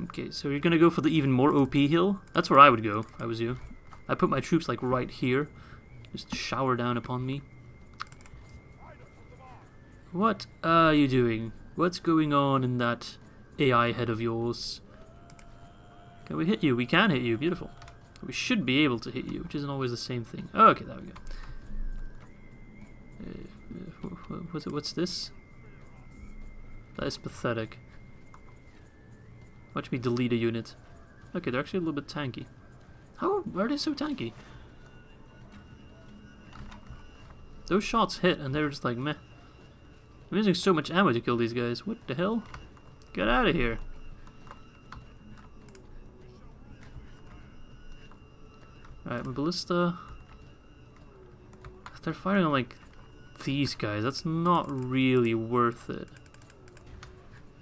Okay, so you're gonna go for the even more OP hill? That's where I would go if I was you. I put my troops like right here. Just shower down upon me. What are you doing? What's going on in that AI head of yours? Can we hit you? We can hit you, beautiful. We should be able to hit you, which isn't always the same thing. Oh, okay, there we go. What's this? That is pathetic. Watch me delete a unit. Okay, they're actually a little bit tanky. How are they so tanky? Those shots hit and they're just like meh. I'm using so much ammo to kill these guys. What the hell? Get out of here. Alright, my ballista. They're firing on like these guys. That's not really worth it.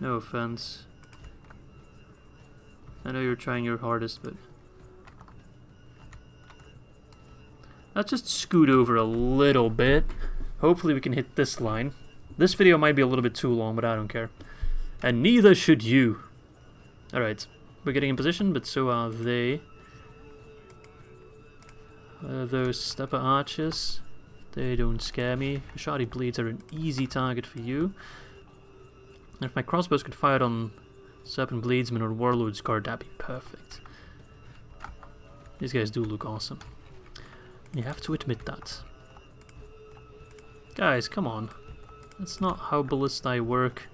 No offense. I know you're trying your hardest, but let's just scoot over a little bit. Hopefully we can hit this line. This video might be a little bit too long, but I don't care. And neither should you. Alright, we're getting in position, but so are they. Those stepper archers, they don't scare me. Shardy blades are an easy target for you. And if my crossbows could fire on Serpent Bladesman or Warlord's Guard, that'd be perfect. These guys do look awesome. You have to admit that. Guys, come on. That's not how ballistae work.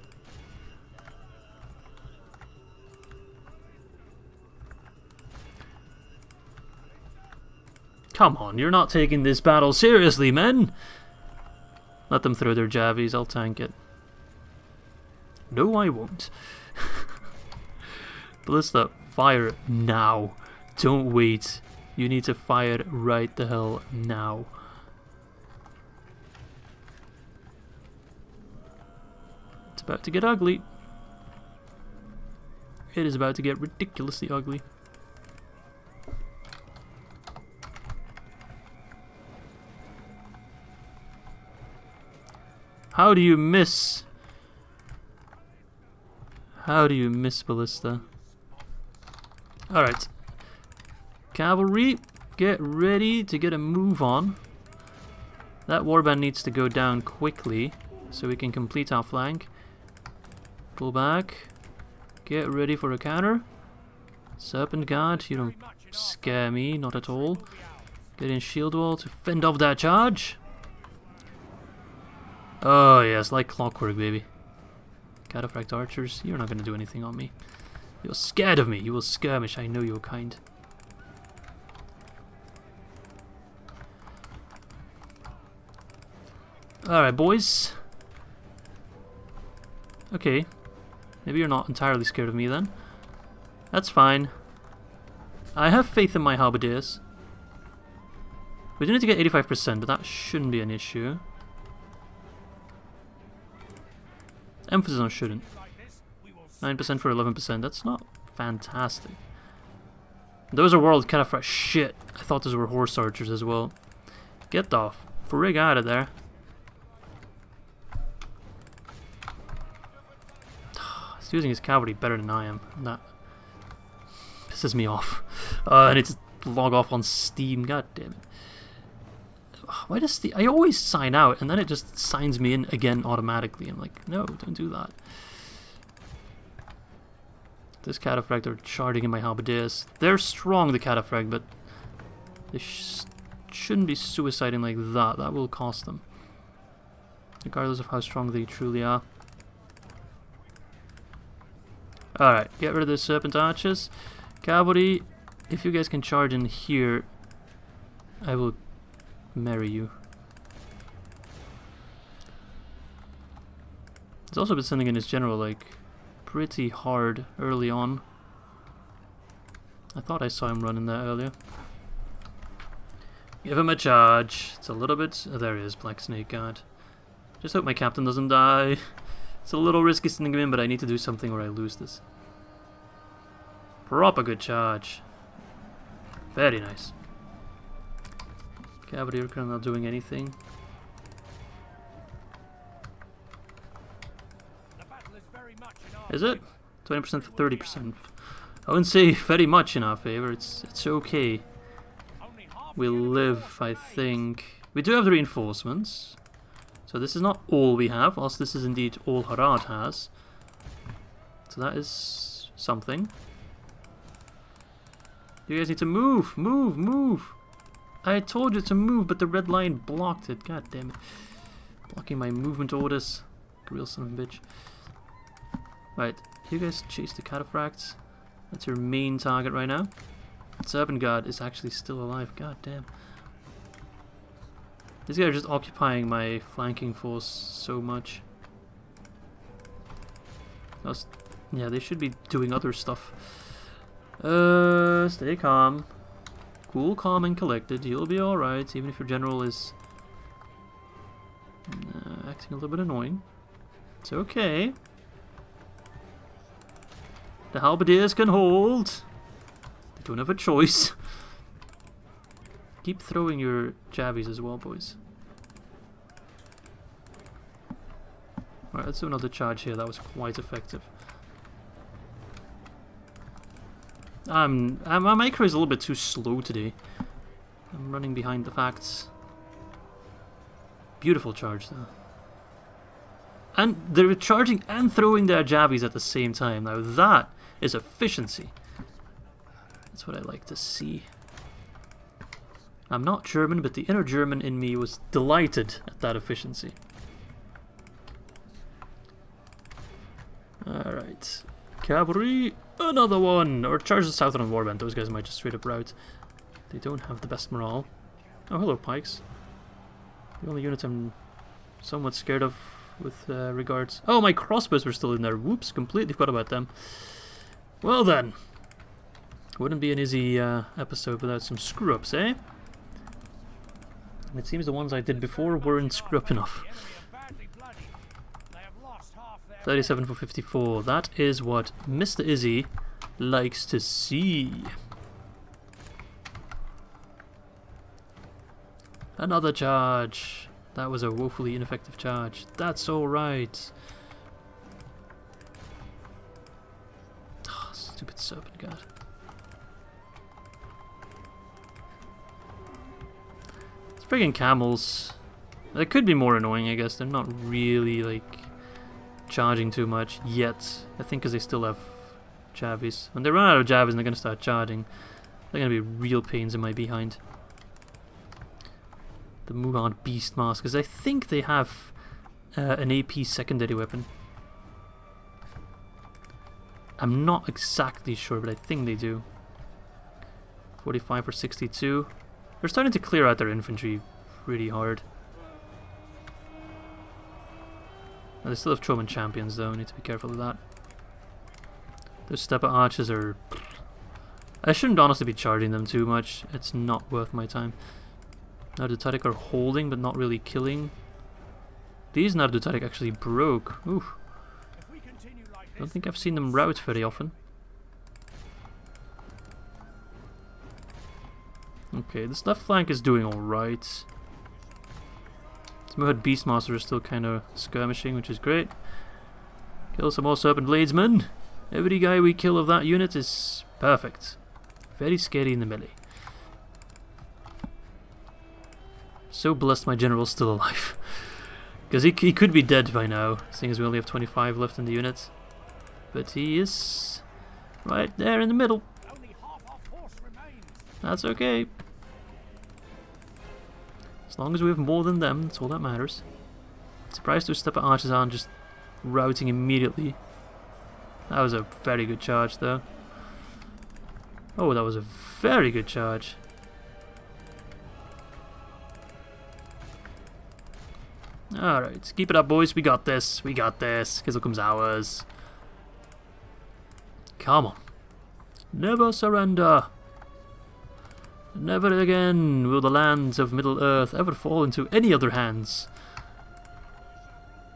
Come on, you're not taking this battle seriously, men! Let them throw their javies, I'll tank it. No, I won't. Ballista, fire now. Don't wait. You need to fire right the hell now. It's about to get ugly. It is about to get ridiculously ugly. How do you miss? How do you miss, ballista? Alright, cavalry, get ready to get a move on. That warband needs to go down quickly so we can complete our flank. Pull back. Get ready for a counter. Serpent guard, you don't scare me, not at all. Get in shield wall to fend off that charge. Oh yes, like clockwork, baby. Cataphract archers, you're not gonna do anything on me. You're scared of me, you will skirmish, I know your kind. Alright, boys. Okay. Maybe you're not entirely scared of me then. That's fine. I have faith in my halberdiers. We do need to get 85%, but that shouldn't be an issue. Emphasis on shouldn't. 9% for 11%, that's not fantastic. Those are world cataphract shit. I thought those were horse archers as well. Get the frig out of there. He's using his cavalry better than I am. That pisses me off. I need to log off on Steam, god damn it. Why does Steam... I always sign out and then it just signs me in again automatically. I'm like, no, don't do that. This cataphract are charging in my halberdiers. They're strong, the cataphract, but they shouldn't be suiciding like that. That will cost them. Regardless of how strong they truly are. Alright, get rid of the serpent archers. Cavalry, if you guys can charge in here, I will marry you. He's also been sending in his general, like, pretty hard early on. I thought I saw him running there earlier. Give him a charge. It's a little bit... Oh, there he is, Black Snake Guard. Just hope my captain doesn't die. It's a little risky sending him in, but I need to do something or I lose this. Proper good charge. Very nice. Cavalry are not doing anything. Is it? 20% for 30%. I wouldn't say very much in our favor. It's okay. We live, I think. We do have the reinforcements. So this is not all we have, whilst this is indeed all Harad has. So that is something. You guys need to move! Move! Move! I told you to move, but the red line blocked it. God damn it. Blocking my movement orders. Real son of a bitch. Right, you guys chase the cataphracts. That's your main target right now. Serpent Guard is actually still alive. God damn. These guys are just occupying my flanking force so much. Yeah, they should be doing other stuff. Stay calm. Cool, calm, and collected. You'll be alright, even if your general is acting a little bit annoying. It's okay. The halberdiers can hold. They don't have a choice. Keep throwing your javies as well, boys. Alright, let's do another charge here. That was quite effective. My micro is a little bit too slow today. I'm running behind the facts. Beautiful charge, though. And they're charging and throwing their javies at the same time. Now that is efficiency. That's what I like to see. I'm not German, but the inner German in me was delighted at that efficiency. Alright. Cavalry, another one! Or charge the Southern Warband. Those guys might just straight up rout. They don't have the best morale. Oh, hello, Pikes. The only unit I'm somewhat scared of with regards... Oh, my crossbows were still in there. Whoops, completely forgot about them. Well then. Wouldn't be an easy episode without some screw-ups, eh? It seems the ones I did before weren't screwed up enough. 37 for 54. That is what Mr. Izzy likes to see. Another charge. That was a woefully ineffective charge. That's alright. Oh, stupid serpent guard. friggin' camels. They could be more annoying, I guess. They're not really, like, charging too much yet. I think because they still have Javis. When they run out of Javis and they're going to start charging, they're going to be real pains in my behind. The Muad Beast Mask, because I think they have an AP secondary weapon. I'm not exactly sure, but I think they do. 45 for 62. They're starting to clear out their infantry pretty hard. Now, they still have Troman champions, though. Need to be careful of that. Those stepper archers are... I shouldn't honestly be charging them too much. It's not worth my time. Nardutaric are holding, but not really killing. These Nardutaric actually broke. Ooh. I don't think I've seen them rout very often. Okay, this left flank is doing alright. This Muad Beastmaster is still kind of skirmishing, which is great. Kill some more Serpent Bladesmen. Every guy we kill of that unit is perfect. Very scary in the melee. So blessed my general's still alive. Because he could be dead by now, seeing as we only have 25 left in the unit. But he is right there in the middle. Only half our force remains. That's okay. As long as we have more than them, that's all that matters. Surprised those stepper archers aren't just routing immediately. That was a very good charge though. Oh, that was a very good charge. Alright, keep it up, boys. We got this. We got this. Kizilkum's ours. Come on. Never surrender. Never again will the lands of Middle-earth ever fall into any other hands.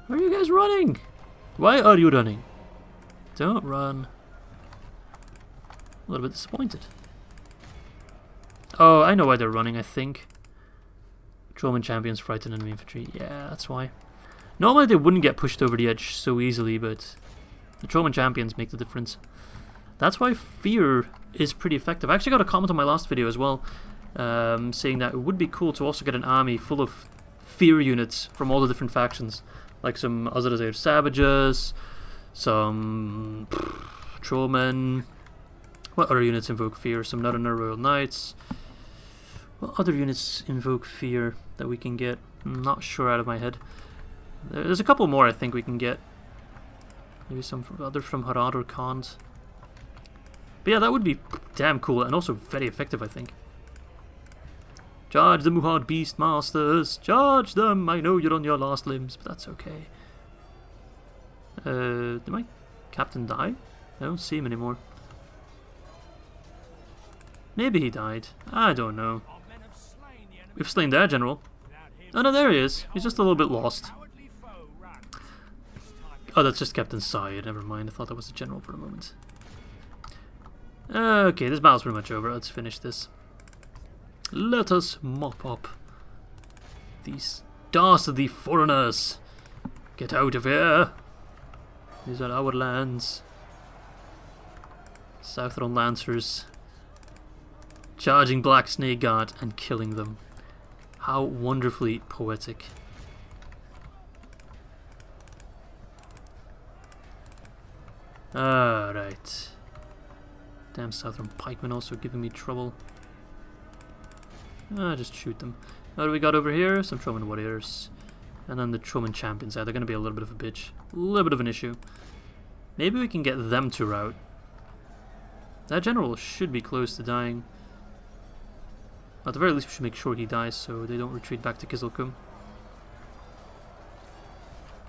Where are you guys running? Why are you running? Don't run. A little bit disappointed. Oh, I know why they're running, I think. Troman champions frighten enemy infantry. Yeah, that's why. Normally they wouldn't get pushed over the edge so easily, but the Troman champions make the difference. That's why fear is pretty effective. I actually got a comment on my last video as well, saying that it would be cool to also get an army full of fear units from all the different factions, like some Azrazair Savages, some Troman. What other units invoke fear? Some Narana Royal Knights. What other units invoke fear that we can get? I'm not sure out of my head. There's a couple more I think we can get. Maybe some other from Harad or Khand. But yeah, that would be damn cool and also very effective, I think. Charge the Muad Beast Masters! Charge them! I know you're on your last limbs, but that's okay. Did my captain die? I don't see him anymore. Maybe he died. I don't know. We've slain their general. Oh no, there he is. He's just a little bit lost. Oh, that's just Captain Syed. Never mind. I thought that was the general for a moment. Okay, this battle's pretty much over. Let's finish this. Let us mop up these dastardly foreigners. Get out of here. These are our lands. Southron Lancers. Charging Black Snake Guard and killing them. How wonderfully poetic. Alright. Damn Southern Pikemen also giving me trouble. Just shoot them. What do we got over here? Some Troman Warriors. And then the Troman Champions. They're going to be a little bit of a bitch. A little bit of an issue. Maybe we can get them to rout. That general should be close to dying. At the very least, we should make sure he dies so they don't retreat back to Kizilkum.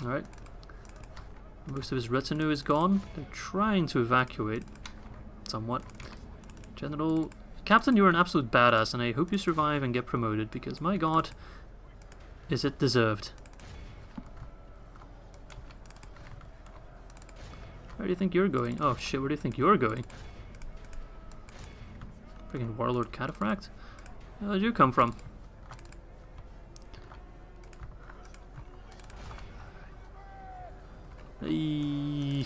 Alright. Most of his retinue is gone. They're trying to evacuate. Somewhat. General... Captain, you're an absolute badass, and I hope you survive and get promoted, because my god, is it deserved. Where do you think you're going? Oh shit, where do you think you're going? Freaking Warlord Cataphract? Where did you come from? These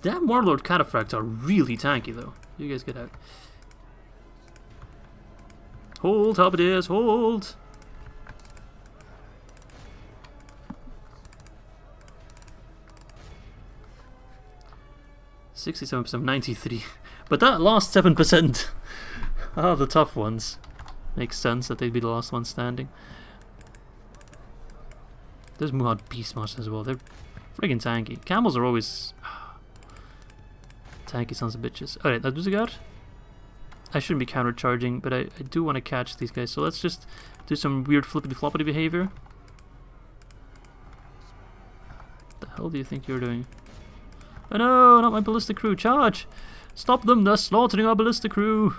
damn Warlord Cataphracts are really tanky though. You guys get out. Hold, halberdiers, hold! 67%, 93. But that last 7% are the tough ones. Makes sense that they'd be the last one standing. There's Muad Beastmaster as well. They're friggin' tanky. Camels are always tanky sons of bitches. Alright, now Duzegard. I shouldn't be counter-charging, but I do want to catch these guys. So let's just do some weird flippity-floppity behavior. What the hell do you think you're doing? Oh no, not my ballistic crew. Charge! Stop them, they're slaughtering our ballistic crew!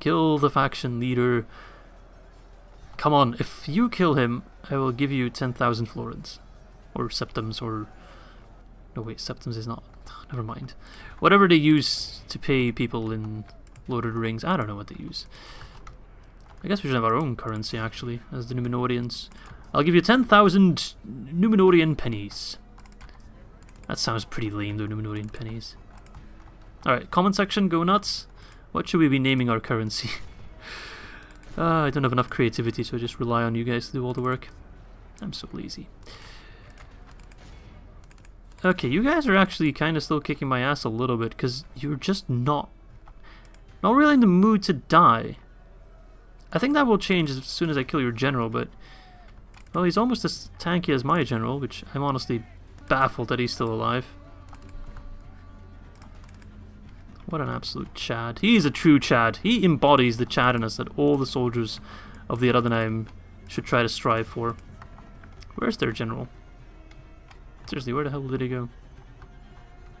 Kill the faction leader. Come on, if you kill him, I will give you 10,000 florins. Or septums, or... No wait, septums is not... Never mind. Whatever they use to pay people in Lord of the Rings, I don't know what they use. I guess we should have our own currency, actually, as the Numenorians. I'll give you 10,000 Numenorian pennies. That sounds pretty lame, though, Numenorian pennies. Alright, comment section, go nuts. What should we be naming our currency? I don't have enough creativity, so I just rely on you guys to do all the work. I'm so lazy. Okay, you guys are actually kind of still kicking my ass a little bit, because you're just not really in the mood to die. I think that will change as soon as I kill your general, but... Well, he's almost as tanky as my general, which I'm honestly baffled that he's still alive. What an absolute Chad. He is a true Chad. He embodies the Chadness that all the soldiers of the Ar-Adûnâim should try to strive for. Where's their general? Seriously, where the hell did he go?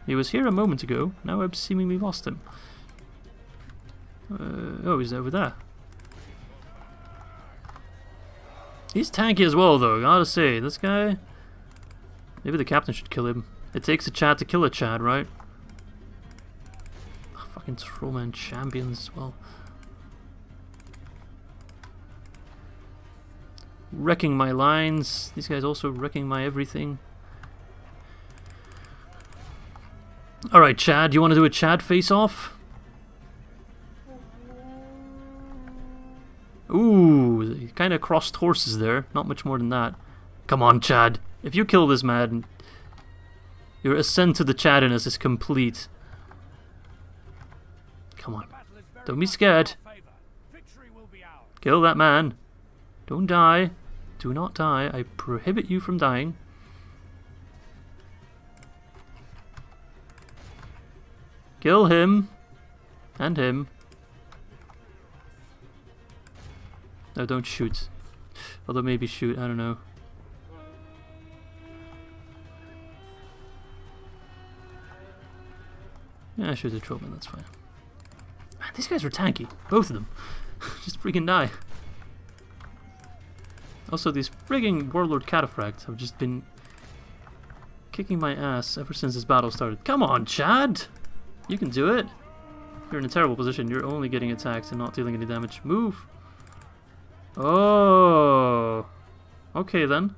He was here a moment ago, now I've seemingly lost him. Oh, he's over there. He's tanky as well though, gotta say. This guy... Maybe the captain should kill him. It takes a Chad to kill a Chad, right? Oh, fucking Trollman champions as well. Wrecking my lines. These guys also wrecking my everything. Alright, Chad, you want to do a Chad face-off? Ooh, they kind of crossed horses there. Not much more than that. Come on, Chad. If you kill this man, your ascent to the Chadiness is complete. Come on. Don't be scared. Kill that man. Don't die. Do not die. I prohibit you from dying. Kill him. And him. No, don't shoot. Although maybe shoot, I don't know. Yeah, shoot the trollman, that's fine. Man, these guys were tanky. Both of them. Just freaking die. Also, these frigging Warlord Cataphracts have just been kicking my ass ever since this battle started. Come on, Chad! You can do it! You're in a terrible position. You're only getting attacked and not dealing any damage. Move! Oh! Okay then.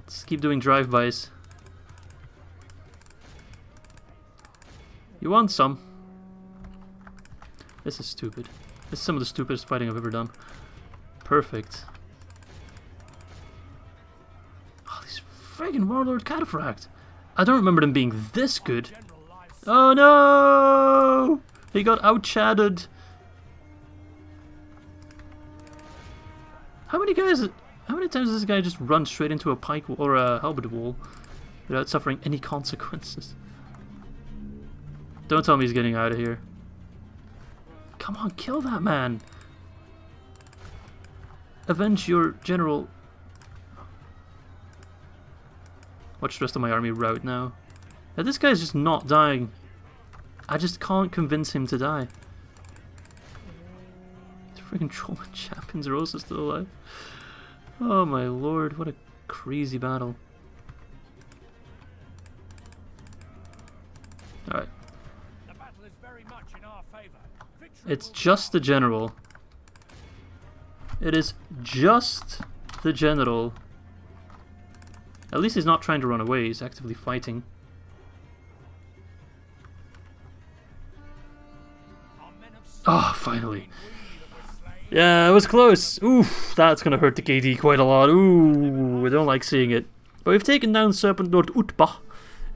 Let's keep doing drive-bys. You want some? This is stupid. This is some of the stupidest fighting I've ever done. Perfect. Oh, these friggin' Warlord Cataphract! I don't remember them being this good. Oh no! He got out-chatted. How many times does this guy just run straight into a pike wall or a halberd wall without suffering any consequences? Don't tell me he's getting out of here. Come on, kill that man. Avenge your general. Watch the rest of my army rout now. Now this guy's just not dying. I just can't convince him to die. These freaking Trollman champions are also still alive. Oh my lord, what a crazy battle. Alright. It's just the general. It is just the general. At least he's not trying to run away, he's actively fighting. Oh, finally. Yeah, it was close. Oof, that's gonna hurt the KD quite a lot. Ooh, I don't like seeing it. But we've taken down Serpent Lord Utbah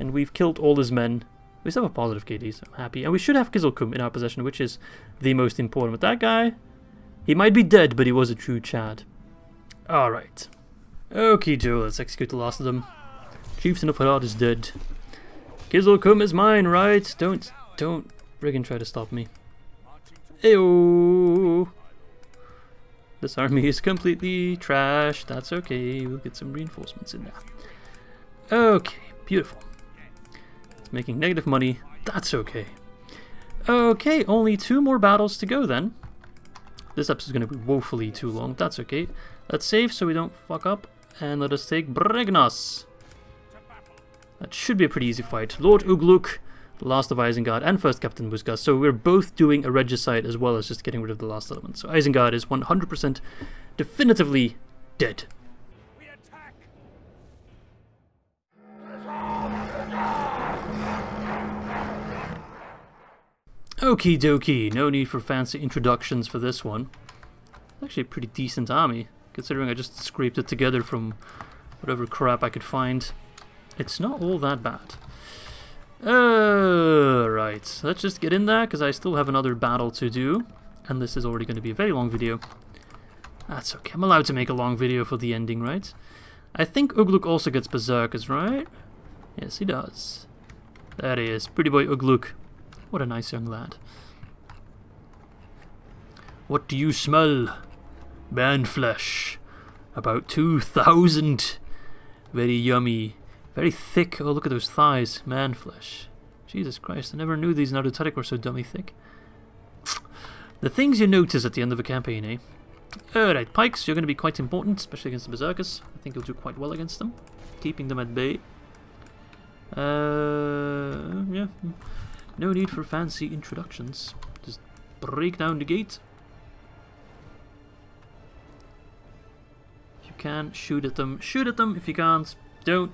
and we've killed all his men. We still have a positive KD, so I'm happy. And we should have Kizilkum in our possession, which is the most important. With that guy, he might be dead, but he was a true Chad. Alright. Okie Joe, let's execute the last of them. Chieftain of Harad is dead. Kizilkum is mine, right? Don't friggin' try to stop me. Ayo! This army is completely trash. That's okay, we'll get some reinforcements in there. Okay, beautiful. It's making negative money. That's okay. Okay, only two more battles to go then. This episode is going to be woefully too long. That's okay. Let's save so we don't fuck up. And let us take Bregnas. That should be a pretty easy fight. Lord Ugluk, the last of Isengard, and first Captain Buskas. So we're both doing a regicide as well as just getting rid of the last settlement. So Isengard is 100% definitively dead. We attack. Okie dokie, no need for fancy introductions for this one. It's actually a pretty decent army, considering I just scraped it together from whatever crap I could find. It's not all that bad. Right, let's just get in there, because I still have another battle to do. And this is already going to be a very long video. That's okay, I'm allowed to make a long video for the ending, right? I think Ugluk also gets Berserkers, right? Yes, he does. There he is, pretty boy Ugluk. What a nice young lad. What do you smell? Man flesh. About 2,000. Very yummy. Very thick. Oh, look at those thighs. Man flesh. Jesus Christ, I never knew these Nardotetic were so dummy thick. The things you notice at the end of a campaign, eh? Alright, pikes, you're going to be quite important, especially against the Berserkers. I think you'll do quite well against them, keeping them at bay. Yeah. No need for fancy introductions. Just break down the gate. If you can, shoot at them. Shoot at them. If you can't, don't.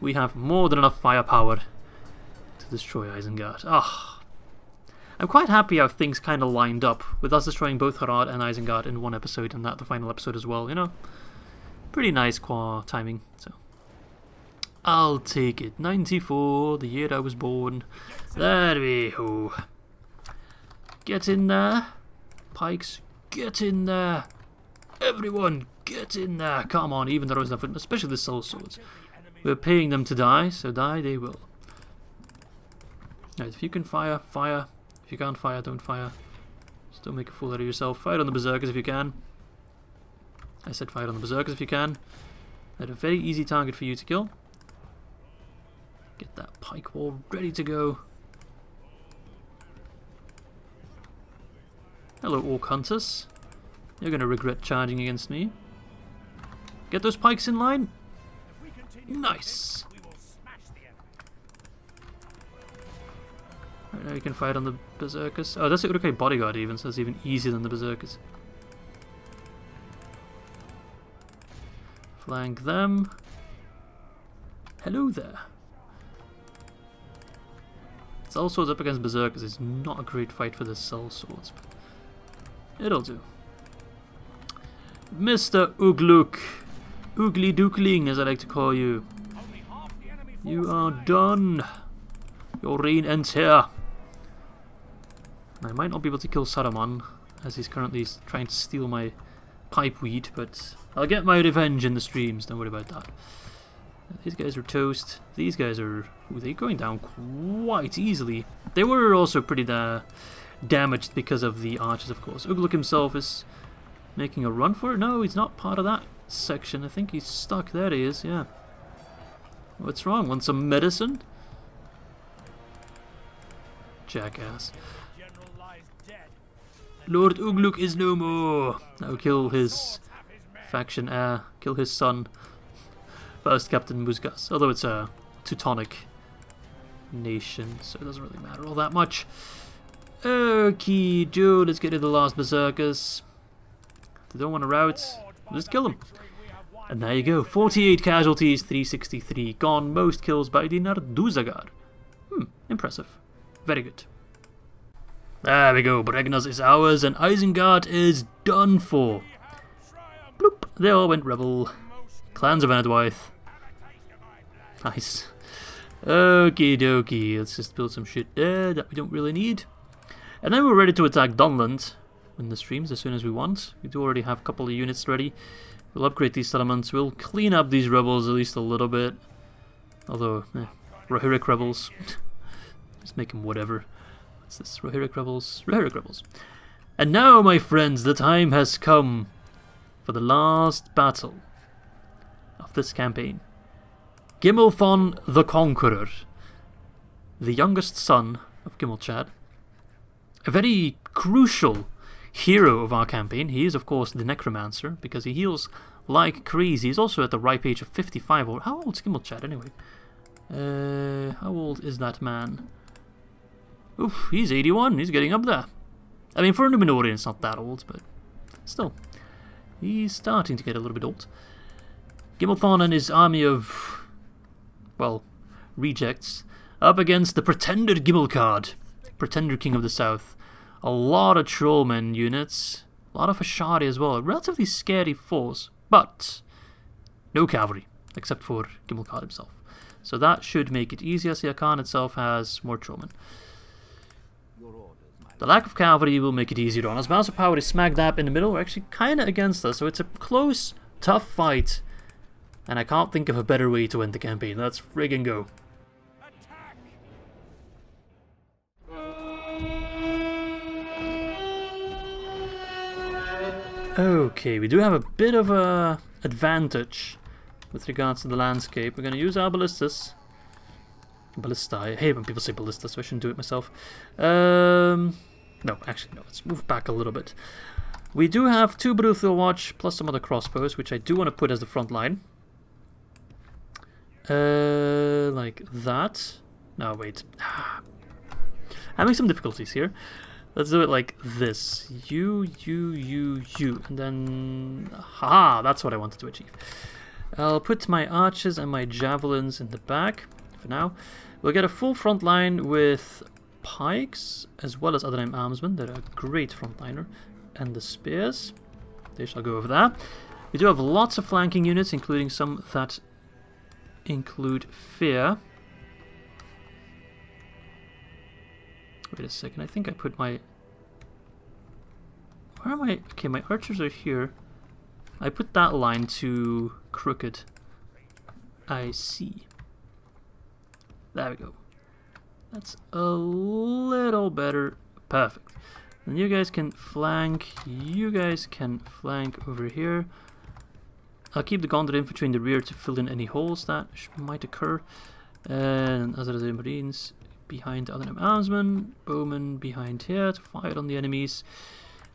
We have more than enough firepower to destroy Isengard. Ah, oh. I'm quite happy how things kind of lined up, with us destroying both Harad and Isengard in one episode, and that the final episode as well, you know. Pretty nice qua timing, so. I'll take it. 94, the year I was born. There we go. Get in there. Pikes, get in there. Everyone, get in there. Come on, even the Rose and Foot, especially the Soul Swords. We're paying them to die, so die they will. Right, if you can fire, fire. If you can't fire, don't fire. Just don't make a fool out of yourself. Fire on the Berserkers if you can. I said fire on the Berserkers if you can. They're a very easy target for you to kill. Get that pike wall ready to go. Hello, Orc Hunters. You're going to regret charging against me. Get those pikes in line. Nice! Right, now you can fight on the Berserkers. Oh, that's the Uruk-hai bodyguard even, so it's even easier than the Berserkers. Flank them. Hello there. Cell Swords up against Berserkers is not a great fight for the Cell Swords, but it'll do. Mr. Ugluk. Oogly Dookling, as I like to call you. You are done. Your reign ends here. I might not be able to kill Saruman, as he's currently trying to steal my pipe weed, but I'll get my revenge in the streams, don't worry about that. These guys are toast. These guys are... Ooh, they're going down quite easily. They were also pretty damaged because of the archers, of course. Ugluk himself is making a run for it. No, he's not part of that section. I think he's stuck. There he is, yeah. What's wrong? Want some medicine? Jackass. Lord Ugluk is no more. Now kill his faction heir. Kill his son. First Captain Buskas. Although it's a Teutonic nation, so it doesn't really matter all that much. Okay, dude, let's get to the last Berserkers. If they don't want to rout, just kill them. And there you go. 48 casualties, 363 gone. Most kills by the Narduzagar. Impressive. Very good. There we go. Bregnas is ours and Isengard is done for. Bloop. They all went rebel. Clans of Anadwyth. Nice. Okie dokie, let's just build some shit there that we don't really need. And then we're ready to attack Dunland in the streams as soon as we want. We do already have a couple of units ready. We'll upgrade these settlements, we'll clean up these rebels at least a little bit. Although, Rohirric rebels. Just make them whatever. What's this? Rohirric rebels? Rohirric rebels. And now, my friends, the time has come for the last battle of this campaign. Gimelthon the Conqueror, the youngest son of Gimilkhad, a very crucial hero of our campaign. He is, of course, the necromancer because he heals like crazy. He's also at the ripe age of 55. Or how old is Gimilkhad anyway? How old is that man? Oof, he's 81. He's getting up there. I mean, for a Numenorian, it's not that old, but still, he's starting to get a little bit old. Gimelthon and his army of, well, rejects up against the pretender Gimilkhad, pretender king of the south. A lot of trollmen units, a lot of Ashari as well, a relatively scary force, but no cavalry, except for Gimilkhad himself. So that should make it easier. See, Khan itself has more trollmen. The lack of cavalry will make it easier on us. Balance of power is smack dab in the middle. We're actually kind of against us, so it's a close, tough fight. And I can't think of a better way to end the campaign. Let's friggin' go. Okay, we do have a bit of a advantage with regards to the landscape. We're going to use our ballistas. Ballistae. I hate when people say ballista, so I shouldn't do it myself. No, actually, no. Let's move back a little bit. We do have two Bruthal Watch plus some other crossbows, which I do want to put as the front line. Like that. No, wait. Having some difficulties here. Let's do it like this. You. And then... Haha! That's what I wanted to achieve. I'll put my archers and my javelins in the back for now. We'll get a full front line with pikes as well as other name armsmen. They're a great frontliner. And the spears. They shall go over there. We do have lots of flanking units, including some that include fear. Wait a second, I think I put my... Where am I? Okay, my archers are here. I put that line to crooked. I see. There we go. That's a little better. Perfect. And you guys can flank. You guys can flank over here. I'll keep the Gondor infantry in the rear to fill in any holes that might occur. And Azerbaijani Marines behind the other armsmen, bowmen behind here to fire on the enemies,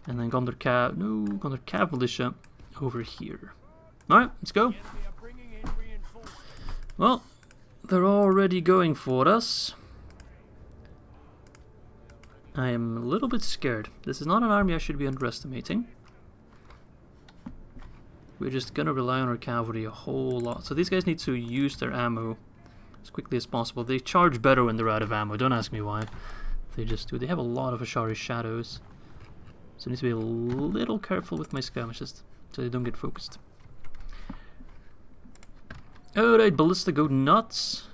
and then Gondor Cav militia over here. Alright, let's go. Well, they're already going for us. I am a little bit scared. This is not an army I should be underestimating. We're just gonna rely on our cavalry a whole lot. So these guys need to use their ammo as quickly as possible. They charge better when they're out of ammo. Don't ask me why. They just do. They have a lot of Ashari shadows. So I need to be a little careful with my skirmishes so they don't get focused. Alright, ballista, go nuts.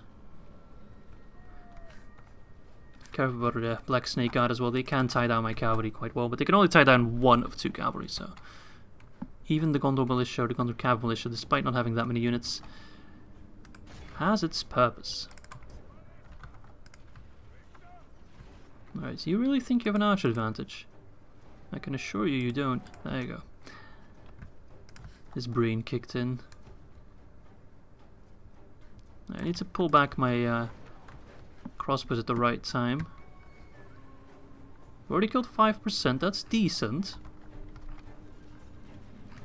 Careful about the Black Snake Guard as well. They can tie down my cavalry quite well, but they can only tie down one of two cavalry, so... Even the Gondor Militia or the Gondor Cav Militia, despite not having that many units, has its purpose. Alright, so you really think you have an archer advantage? I can assure you, you don't. There you go. His brain kicked in. I need to pull back my crossbows at the right time. Already killed 5%, that's decent.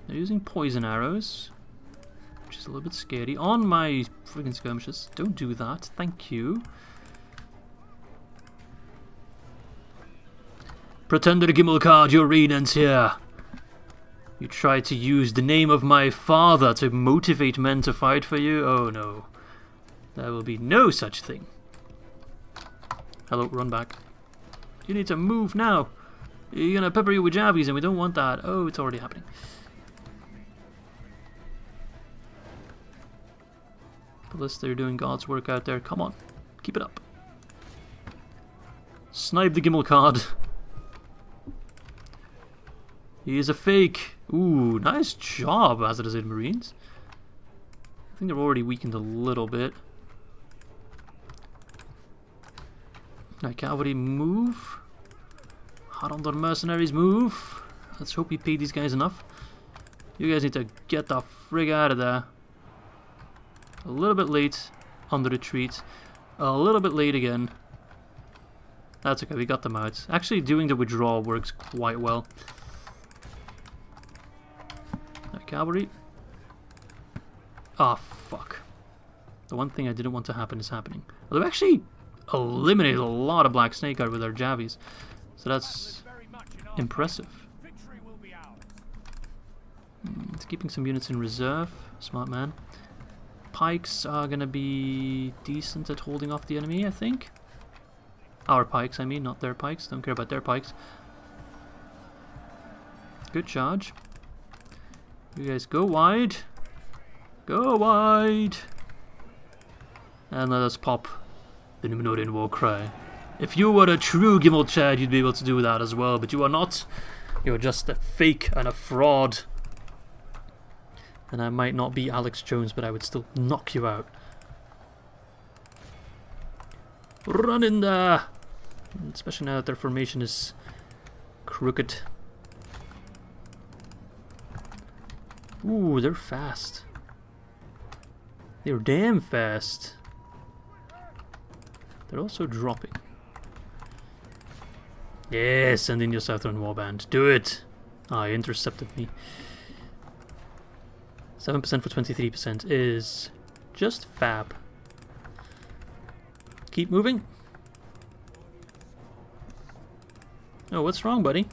They're using poison arrows, which is a little bit scary. On my freaking skirmishes. Don't do that. Thank you. Pretender Gimilkhad, your reigns here. You tried to use the name of my father to motivate men to fight for you? Oh no. There will be no such thing. Hello, run back. You need to move now. You're gonna pepper you with jabbies and we don't want that. Oh, it's already happening. They're doing God's work out there. Come on. Keep it up. Snipe the Gimilkhad. He is a fake. Ooh, nice job, Azadazid Marines. I think they're already weakened a little bit. Night Cavalry, move. Harandor Mercenaries, move. Let's hope we paid these guys enough. You guys need to get the frig out of there. A little bit late on the retreat. A little bit late again. That's okay, we got them out. Actually, doing the withdrawal works quite well. Cavalry. Ah, fuck. The one thing I didn't want to happen is happening. Well, they've actually eliminated a lot of Black Snake Guard with their Javis. So that's impressive. It's keeping some units in reserve. Smart man. Pikes are going to be decent at holding off the enemy, I think. Our pikes, I mean, not their pikes. Don't care about their pikes. Good charge. You guys go wide. Go wide. And let us pop the Numenorian war cry. If you were a true Gimilchad, you'd be able to do that as well, but you are not. You're just a fake and a fraud. And I might not be Alex Jones, but I would still knock you out. Run in there! Especially now that their formation is crooked. Ooh, they're fast. They're damn fast. They're also dropping. Yeah, send in your Southern Warband. Do it! Ah, you intercepted me. 7% for 23% is just fab. Keep moving. Oh, what's wrong, buddy?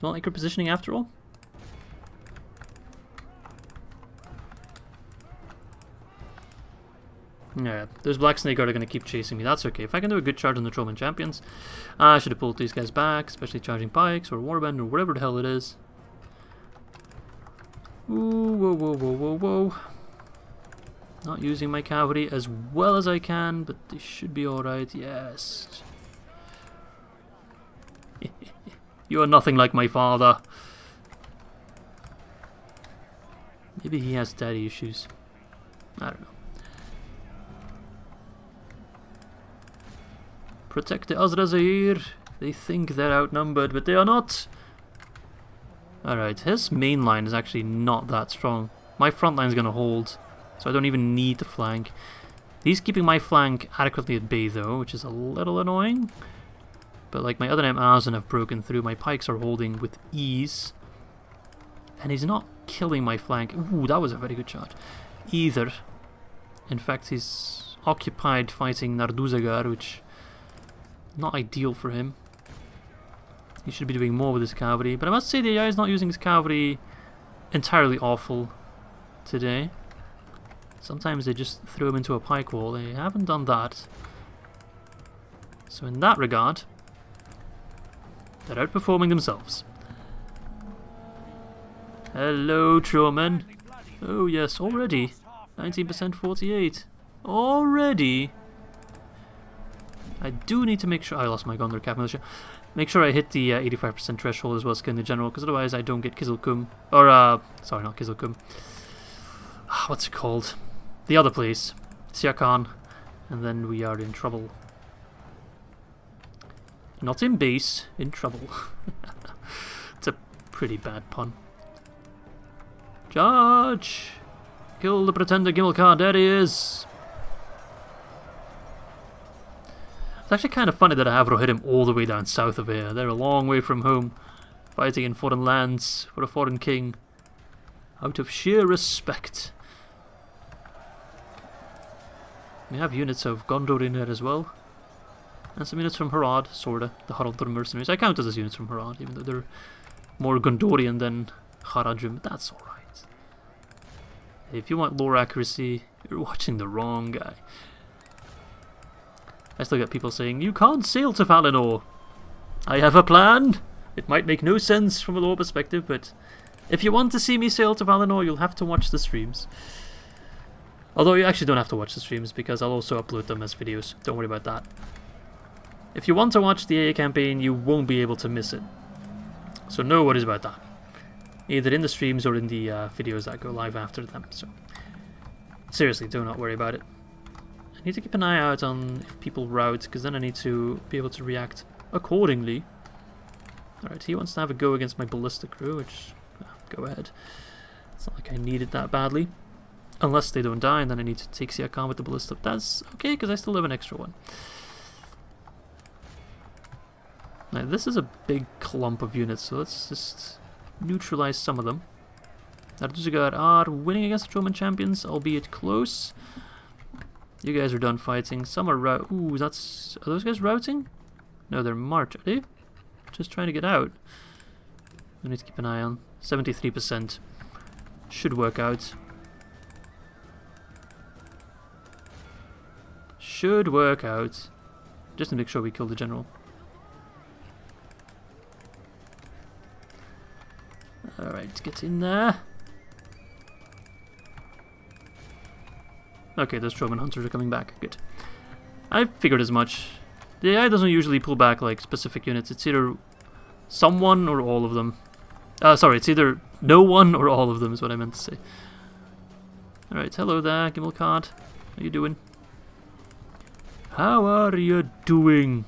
Don't like your positioning after all? Yeah, those Black Snake Guard are going to keep chasing me. That's okay. If I can do a good charge on the Trollman Champions, I should have pulled these guys back, especially charging Pikes or Warband or whatever the hell it is. Ooh, whoa, whoa, whoa, whoa, whoa. Not using my Cavalry as well as I can, but they should be alright. Yes. You are nothing like my father. Maybe he has daddy issues. I don't know. Protect the Azrazahir. They think they're outnumbered, but they are not. Alright, his main line is actually not that strong. My front line is going to hold, so I don't even need to flank. He's keeping my flank adequately at bay, though, which is a little annoying. But, like, my other Amazon have broken through. My pikes are holding with ease. And he's not killing my flank. Ooh, that was a very good shot. Either. In fact, he's occupied fighting Narduzagar, which... not ideal for him. He should be doing more with his cavalry, but I must say the AI is not using his cavalry entirely awful today. Sometimes they just throw him into a pike wall. They haven't done that. So in that regard, they're outperforming themselves. Hello, Truman. Oh yes, already. 19% 48. Already? I do need to make sure I lost my Gondor Cap Militia. Make sure I hit the 85% threshold as well as skin the general, because otherwise I don't get Kizilkum. Or, sorry, not Kizilkum. What's it called? The other place. Siakhan. And then we are in trouble. Not in base, in trouble. It's a pretty bad pun. Charge! Kill the pretender Gimilkhad, there he is! It's actually kind of funny that I have Rohirrim all the way down south of here. They're a long way from home, fighting in foreign lands for a foreign king, out of sheer respect. We have units of Gondor in here as well, and some units from Harad, sorta, the Haraldor mercenaries. I count as units from Harad, even though they're more Gondorian than Haradrim. That's alright. If you want lore accuracy, you're watching the wrong guy. I still get people saying, you can't sail to Valinor. I have a plan. It might make no sense from a lore perspective, but if you want to see me sail to Valinor, you'll have to watch the streams. Although you actually don't have to watch the streams, because I'll also upload them as videos. Don't worry about that. If you want to watch the AA campaign, you won't be able to miss it. So no worries about that. Either in the streams or in the videos that go live after them. So seriously, do not worry about it. I need to keep an eye out on if people route, because then I need to be able to react accordingly. Alright, he wants to have a go against my ballista crew, which... go ahead. It's not like I need it that badly. Unless they don't die, and then I need to take Siakam with the ballista. That's okay, because I still have an extra one. Now, this is a big clump of units, so let's just neutralize some of them. Ar-Adûnâim are winning against the Roman champions, albeit close. You guys are done fighting. Some are ooh, that's... are those guys routing? No, they're march, are they? Just trying to get out. We need to keep an eye on. 73%. Should work out. Should work out. Just to make sure we kill the general. Alright, get in there. Okay, those Trovan hunters are coming back. Good. I figured as much. The AI doesn't usually pull back like specific units. It's either someone or all of them. Sorry, it's either no one or all of them is what I meant to say. Alright, hello there, Gimilkhad. How you doing? How are you doing?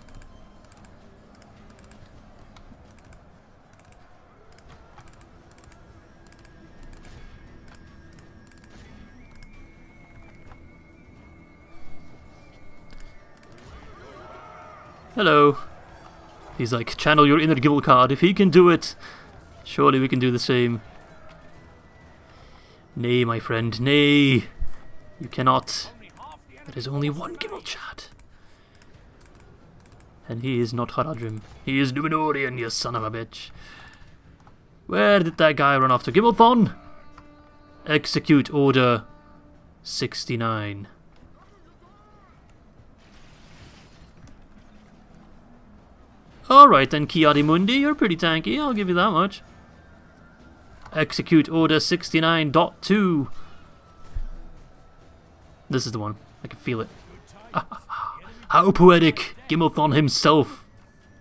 Hello. He's like, channel your inner Gimilkhad. If he can do it, surely we can do the same. Nay, my friend, nay. You cannot. There is only one Gimilchad. And he is not Haradrim. He is Numenorian, you son of a bitch. Where did that guy run off to? Gimelthon? Execute order 69. Alright then, Kiadimundi, you're pretty tanky, I'll give you that much. Execute order 69.2. This is the one. I can feel it. How poetic! Gimelthon himself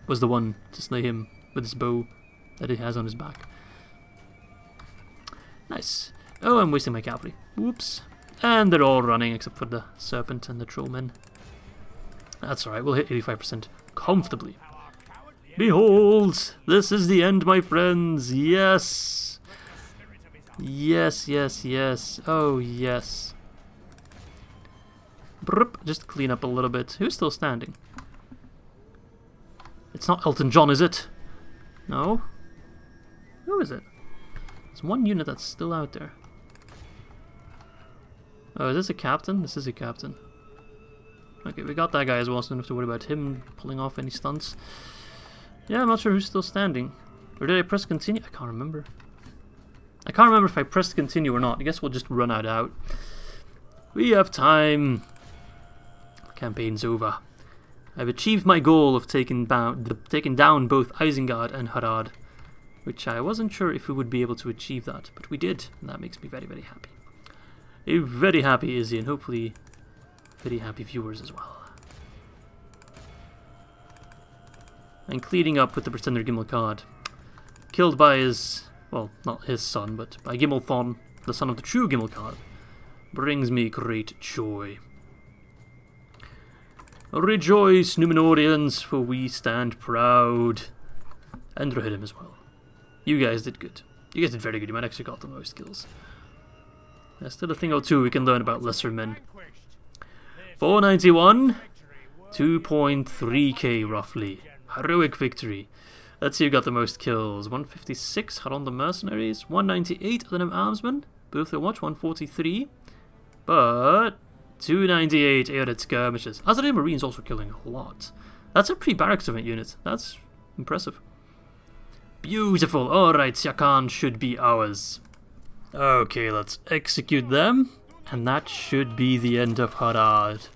was the one to slay him with his bow that he has on his back. Nice. Oh, I'm wasting my cavalry. Whoops. And they're all running except for the serpent and the trollmen. That's alright, we'll hit 85% comfortably. Behold, this is the end, my friends. Yes. Yes, yes, yes. Oh, yes. Brup, just clean up a little bit. Who's still standing? It's not Elton John, is it? No. Who is it? There's one unit that's still out there. Oh, is this a captain? This is a captain. Okay, we got that guy as well, so we don't have to worry about him pulling off any stunts. Yeah, I'm not sure who's still standing. Or did I press continue? I can't remember. I can't remember if I pressed continue or not. I guess we'll just run it out. We have time. The campaign's over. I've achieved my goal of taking down both Isengard and Harad, which I wasn't sure if we would be able to achieve that, but we did, and that makes me very, very happy. A very happy Izzy, and hopefully very happy viewers as well. And cleaning up with the pretender Gimilkhad, killed by his, well, not his son, but by Gimelthon, the son of the true Gimilkhad, brings me great joy. Rejoice, Numenorians, for we stand proud. And Rohirrim as well. You guys did good. You guys did very good. You might actually got the most skills. There's still a thing or two we can learn about lesser men. 491, 2.3k roughly. Heroic victory. Let's see who got the most kills. 156 Harad the mercenaries, 198 Adunam armsmen, both their watch, 143, but 298 Ered skirmishes. Azrael Marines also killing a lot. That's a pre-barracks event unit. That's impressive. Beautiful. Alright, Siakhan should be ours. Okay, let's execute them. And that should be the end of Harad.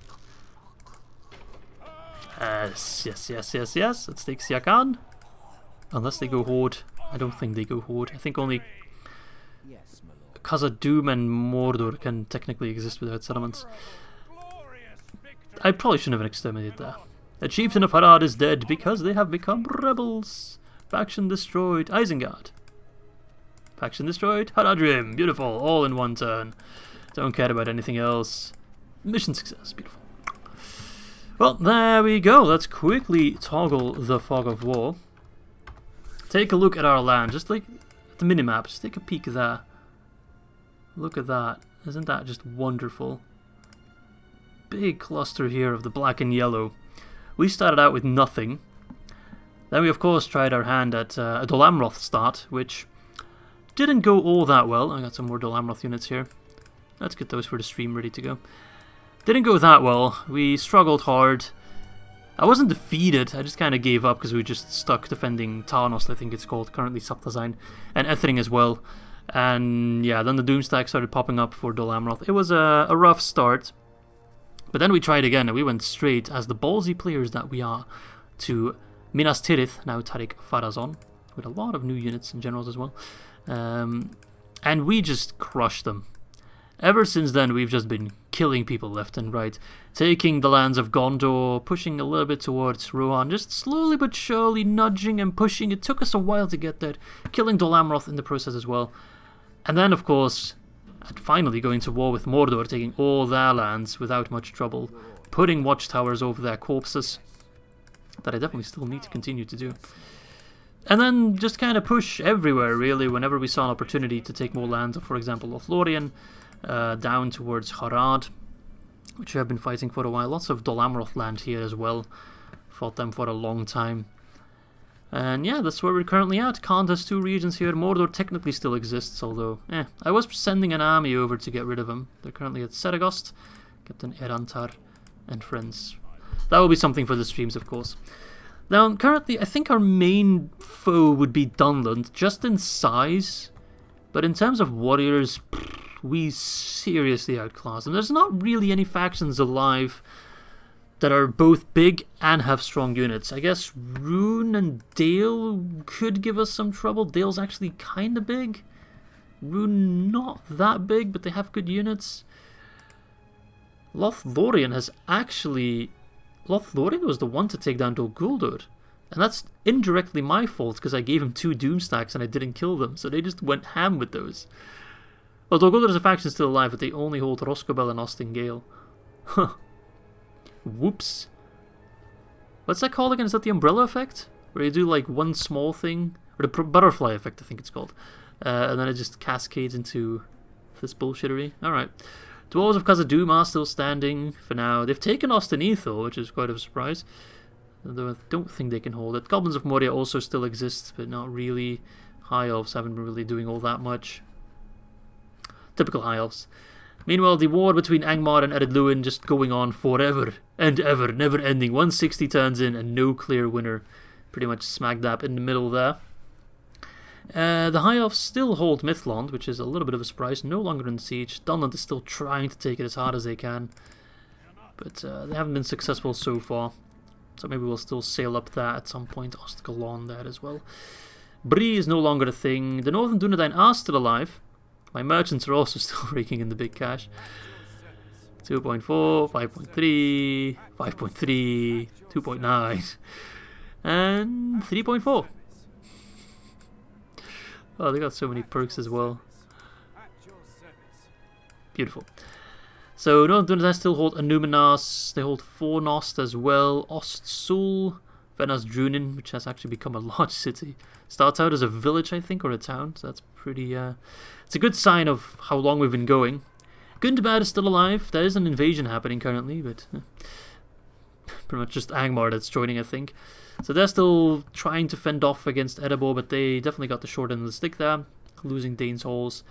Yes, yes, yes, yes, yes. Let's take Siakhan. Unless they go Horde. I don't think they go Horde. I think only Khazad Dûm and Mordor can technically exist without settlements. I probably shouldn't have exterminated that. The chieftain of Harad is dead because they have become rebels. Faction destroyed. Isengard. Faction destroyed. Haradrim. Beautiful. All in one turn. Don't care about anything else. Mission success. Beautiful. Well, there we go. Let's quickly toggle the fog of war. Take a look at our land. Just like the minimap. Just take a peek there. Look at that. Isn't that just wonderful? Big cluster here of the black and yellow. We started out with nothing. Then we of course tried our hand at a Dol Amroth start, which didn't go all that well. I got some more Dol Amroth units here. Let's get those for the stream ready to go. Didn't go that well. We struggled hard. I wasn't defeated. I just kind of gave up because we just stuck defending Tarnost, I think it's called, currently Saptazain, and Ethering as well. And yeah, then the Doomstack started popping up for Dol Amroth. It was a rough start. But then we tried again, and we went straight, as the ballsy players that we are, to Minas Tirith, now Tariq Farazon, with a lot of new units and generals as well. And we just crushed them. Ever since then, we've just been killing people left and right, taking the lands of Gondor, pushing a little bit towards Rohan, just slowly but surely nudging and pushing. It took us a while to get there, killing Dol Amroth in the process as well. And then, of course, and finally going to war with Mordor, taking all their lands without much trouble, putting watchtowers over their corpses, that I definitely still need to continue to do. And then just kind of push everywhere, really, whenever we saw an opportunity to take more lands, for example Lothlorien, down towards Harad, which we have been fighting for a while. Lots of Dol Amroth land here as well, fought them for a long time. And yeah, that's where we're currently at. Khand has two regions here. Mordor technically still exists, although, I was sending an army over to get rid of him. They're currently at Saragost, Captain Erantar, and friends. That will be something for the streams, of course. Now, currently, I think our main foe would be Dunland, just in size. But in terms of warriors, we seriously outclass them. There's not really any factions alive that are both big and have strong units. I guess Rune and Dale could give us some trouble. Dale's actually kind of big. Rune not that big, but they have good units. Lothlorien has actually... Lothlorien was the one to take down Dol Guldur. And that's indirectly my fault, because I gave him two Doomstacks and I didn't kill them. So they just went ham with those. Well, Dol Guldur is a faction still alive, but they only hold Roscobel and Austin Gale. Huh. Whoops. What's that called again? Is that the umbrella effect? Where you do like one small thing? Or the butterfly effect, I think it's called. And then it just cascades into this bullshittery. Alright. Dwarves of Khazad Dûm are still standing for now. They've taken Austenith though, which is quite a surprise. Though I don't think they can hold it. Goblins of Moria also still exist, but not really. High Elves haven't been really doing all that much. Typical High Elves. Meanwhile, the war between Angmar and Ered Luin just going on forever and ever, never ending. 160 turns in and no clear winner. Pretty much smack dab in the middle there. The High Elves still hold Mithlond, which is a little bit of a surprise. No longer in siege. Dunland is still trying to take it as hard as they can. But they haven't been successful so far. So maybe we'll still sail up there at some point. Ostgolon there as well. Bree is no longer a thing. The Northern Dunedain are still alive. My merchants are also still raking in the big cash. 2.4, 5.3, 5.3, 2.9, and 3.4. Oh, they got so many perks as well. Beautiful. So, Northern Dunedain still hold Numenor. They hold Fornost as well. Ostsul, Venas Drunin, which has actually become a large city. Starts out as a village, I think, or a town, so that's pretty... it's a good sign of how long we've been going. Gundabad is still alive. There is an invasion happening currently, but... pretty much just Angmar that's joining, I think. So they're still trying to fend off against Erebor, but they definitely got the short end of the stick there, losing Dane's Halls.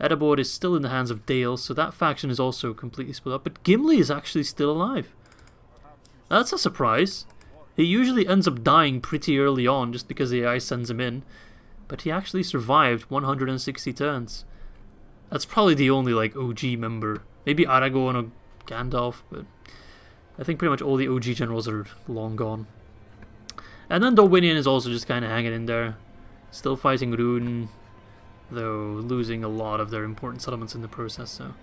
Erebor is still in the hands of Dale, so that faction is also completely split up. But Gimli is actually still alive. That's a surprise. He usually ends up dying pretty early on just because the AI sends him in. But he actually survived 160 turns. That's probably the only like OG member. Maybe Aragorn or Gandalf, but I think pretty much all the OG generals are long gone. And then Dolwinion is also just kind of hanging in there. Still fighting Rune. though losing a lot of their important settlements in the process, so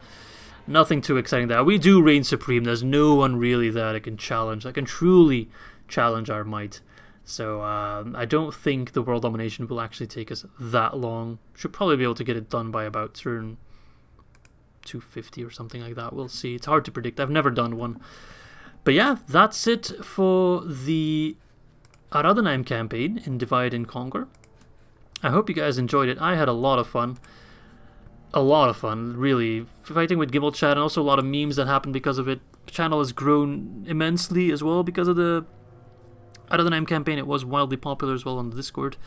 nothing too exciting there. We do reign supreme. There's no one really there that can challenge, that can truly challenge our might. So I don't think the world domination will actually take us that long. Should probably be able to get it done by about turn 250 or something like that. We'll see. It's hard to predict. I've never done one. But yeah, that's it for the Ar-Adûnâim campaign in Divide and Conquer. I hope you guys enjoyed it. I had a lot of fun. A lot of fun, really. Fighting with Gimilkhad, and also a lot of memes that happened because of it. The channel has grown immensely as well because of the Ar-Adûnâim campaign. It was wildly popular as well on the Discord,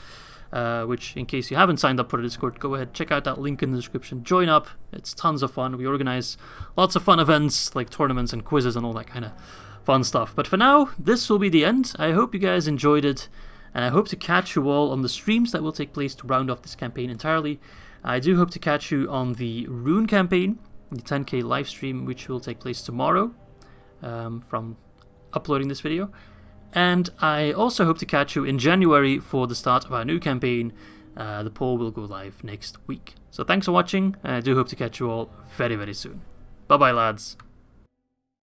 which, in case you haven't signed up for the Discord, go ahead, check out that link in the description. Join up. It's tons of fun. We organize lots of fun events like tournaments and quizzes and all that kind of fun stuff. But for now, this will be the end. I hope you guys enjoyed it, and I hope to catch you all on the streams that will take place to round off this campaign entirely. I do hope to catch you on the Rune campaign, the 10k live stream, which will take place tomorrow from uploading this video. And I also hope to catch you in January for the start of our new campaign. The poll will go live next week. So thanks for watching, and I do hope to catch you all very, very soon. Bye-bye, lads.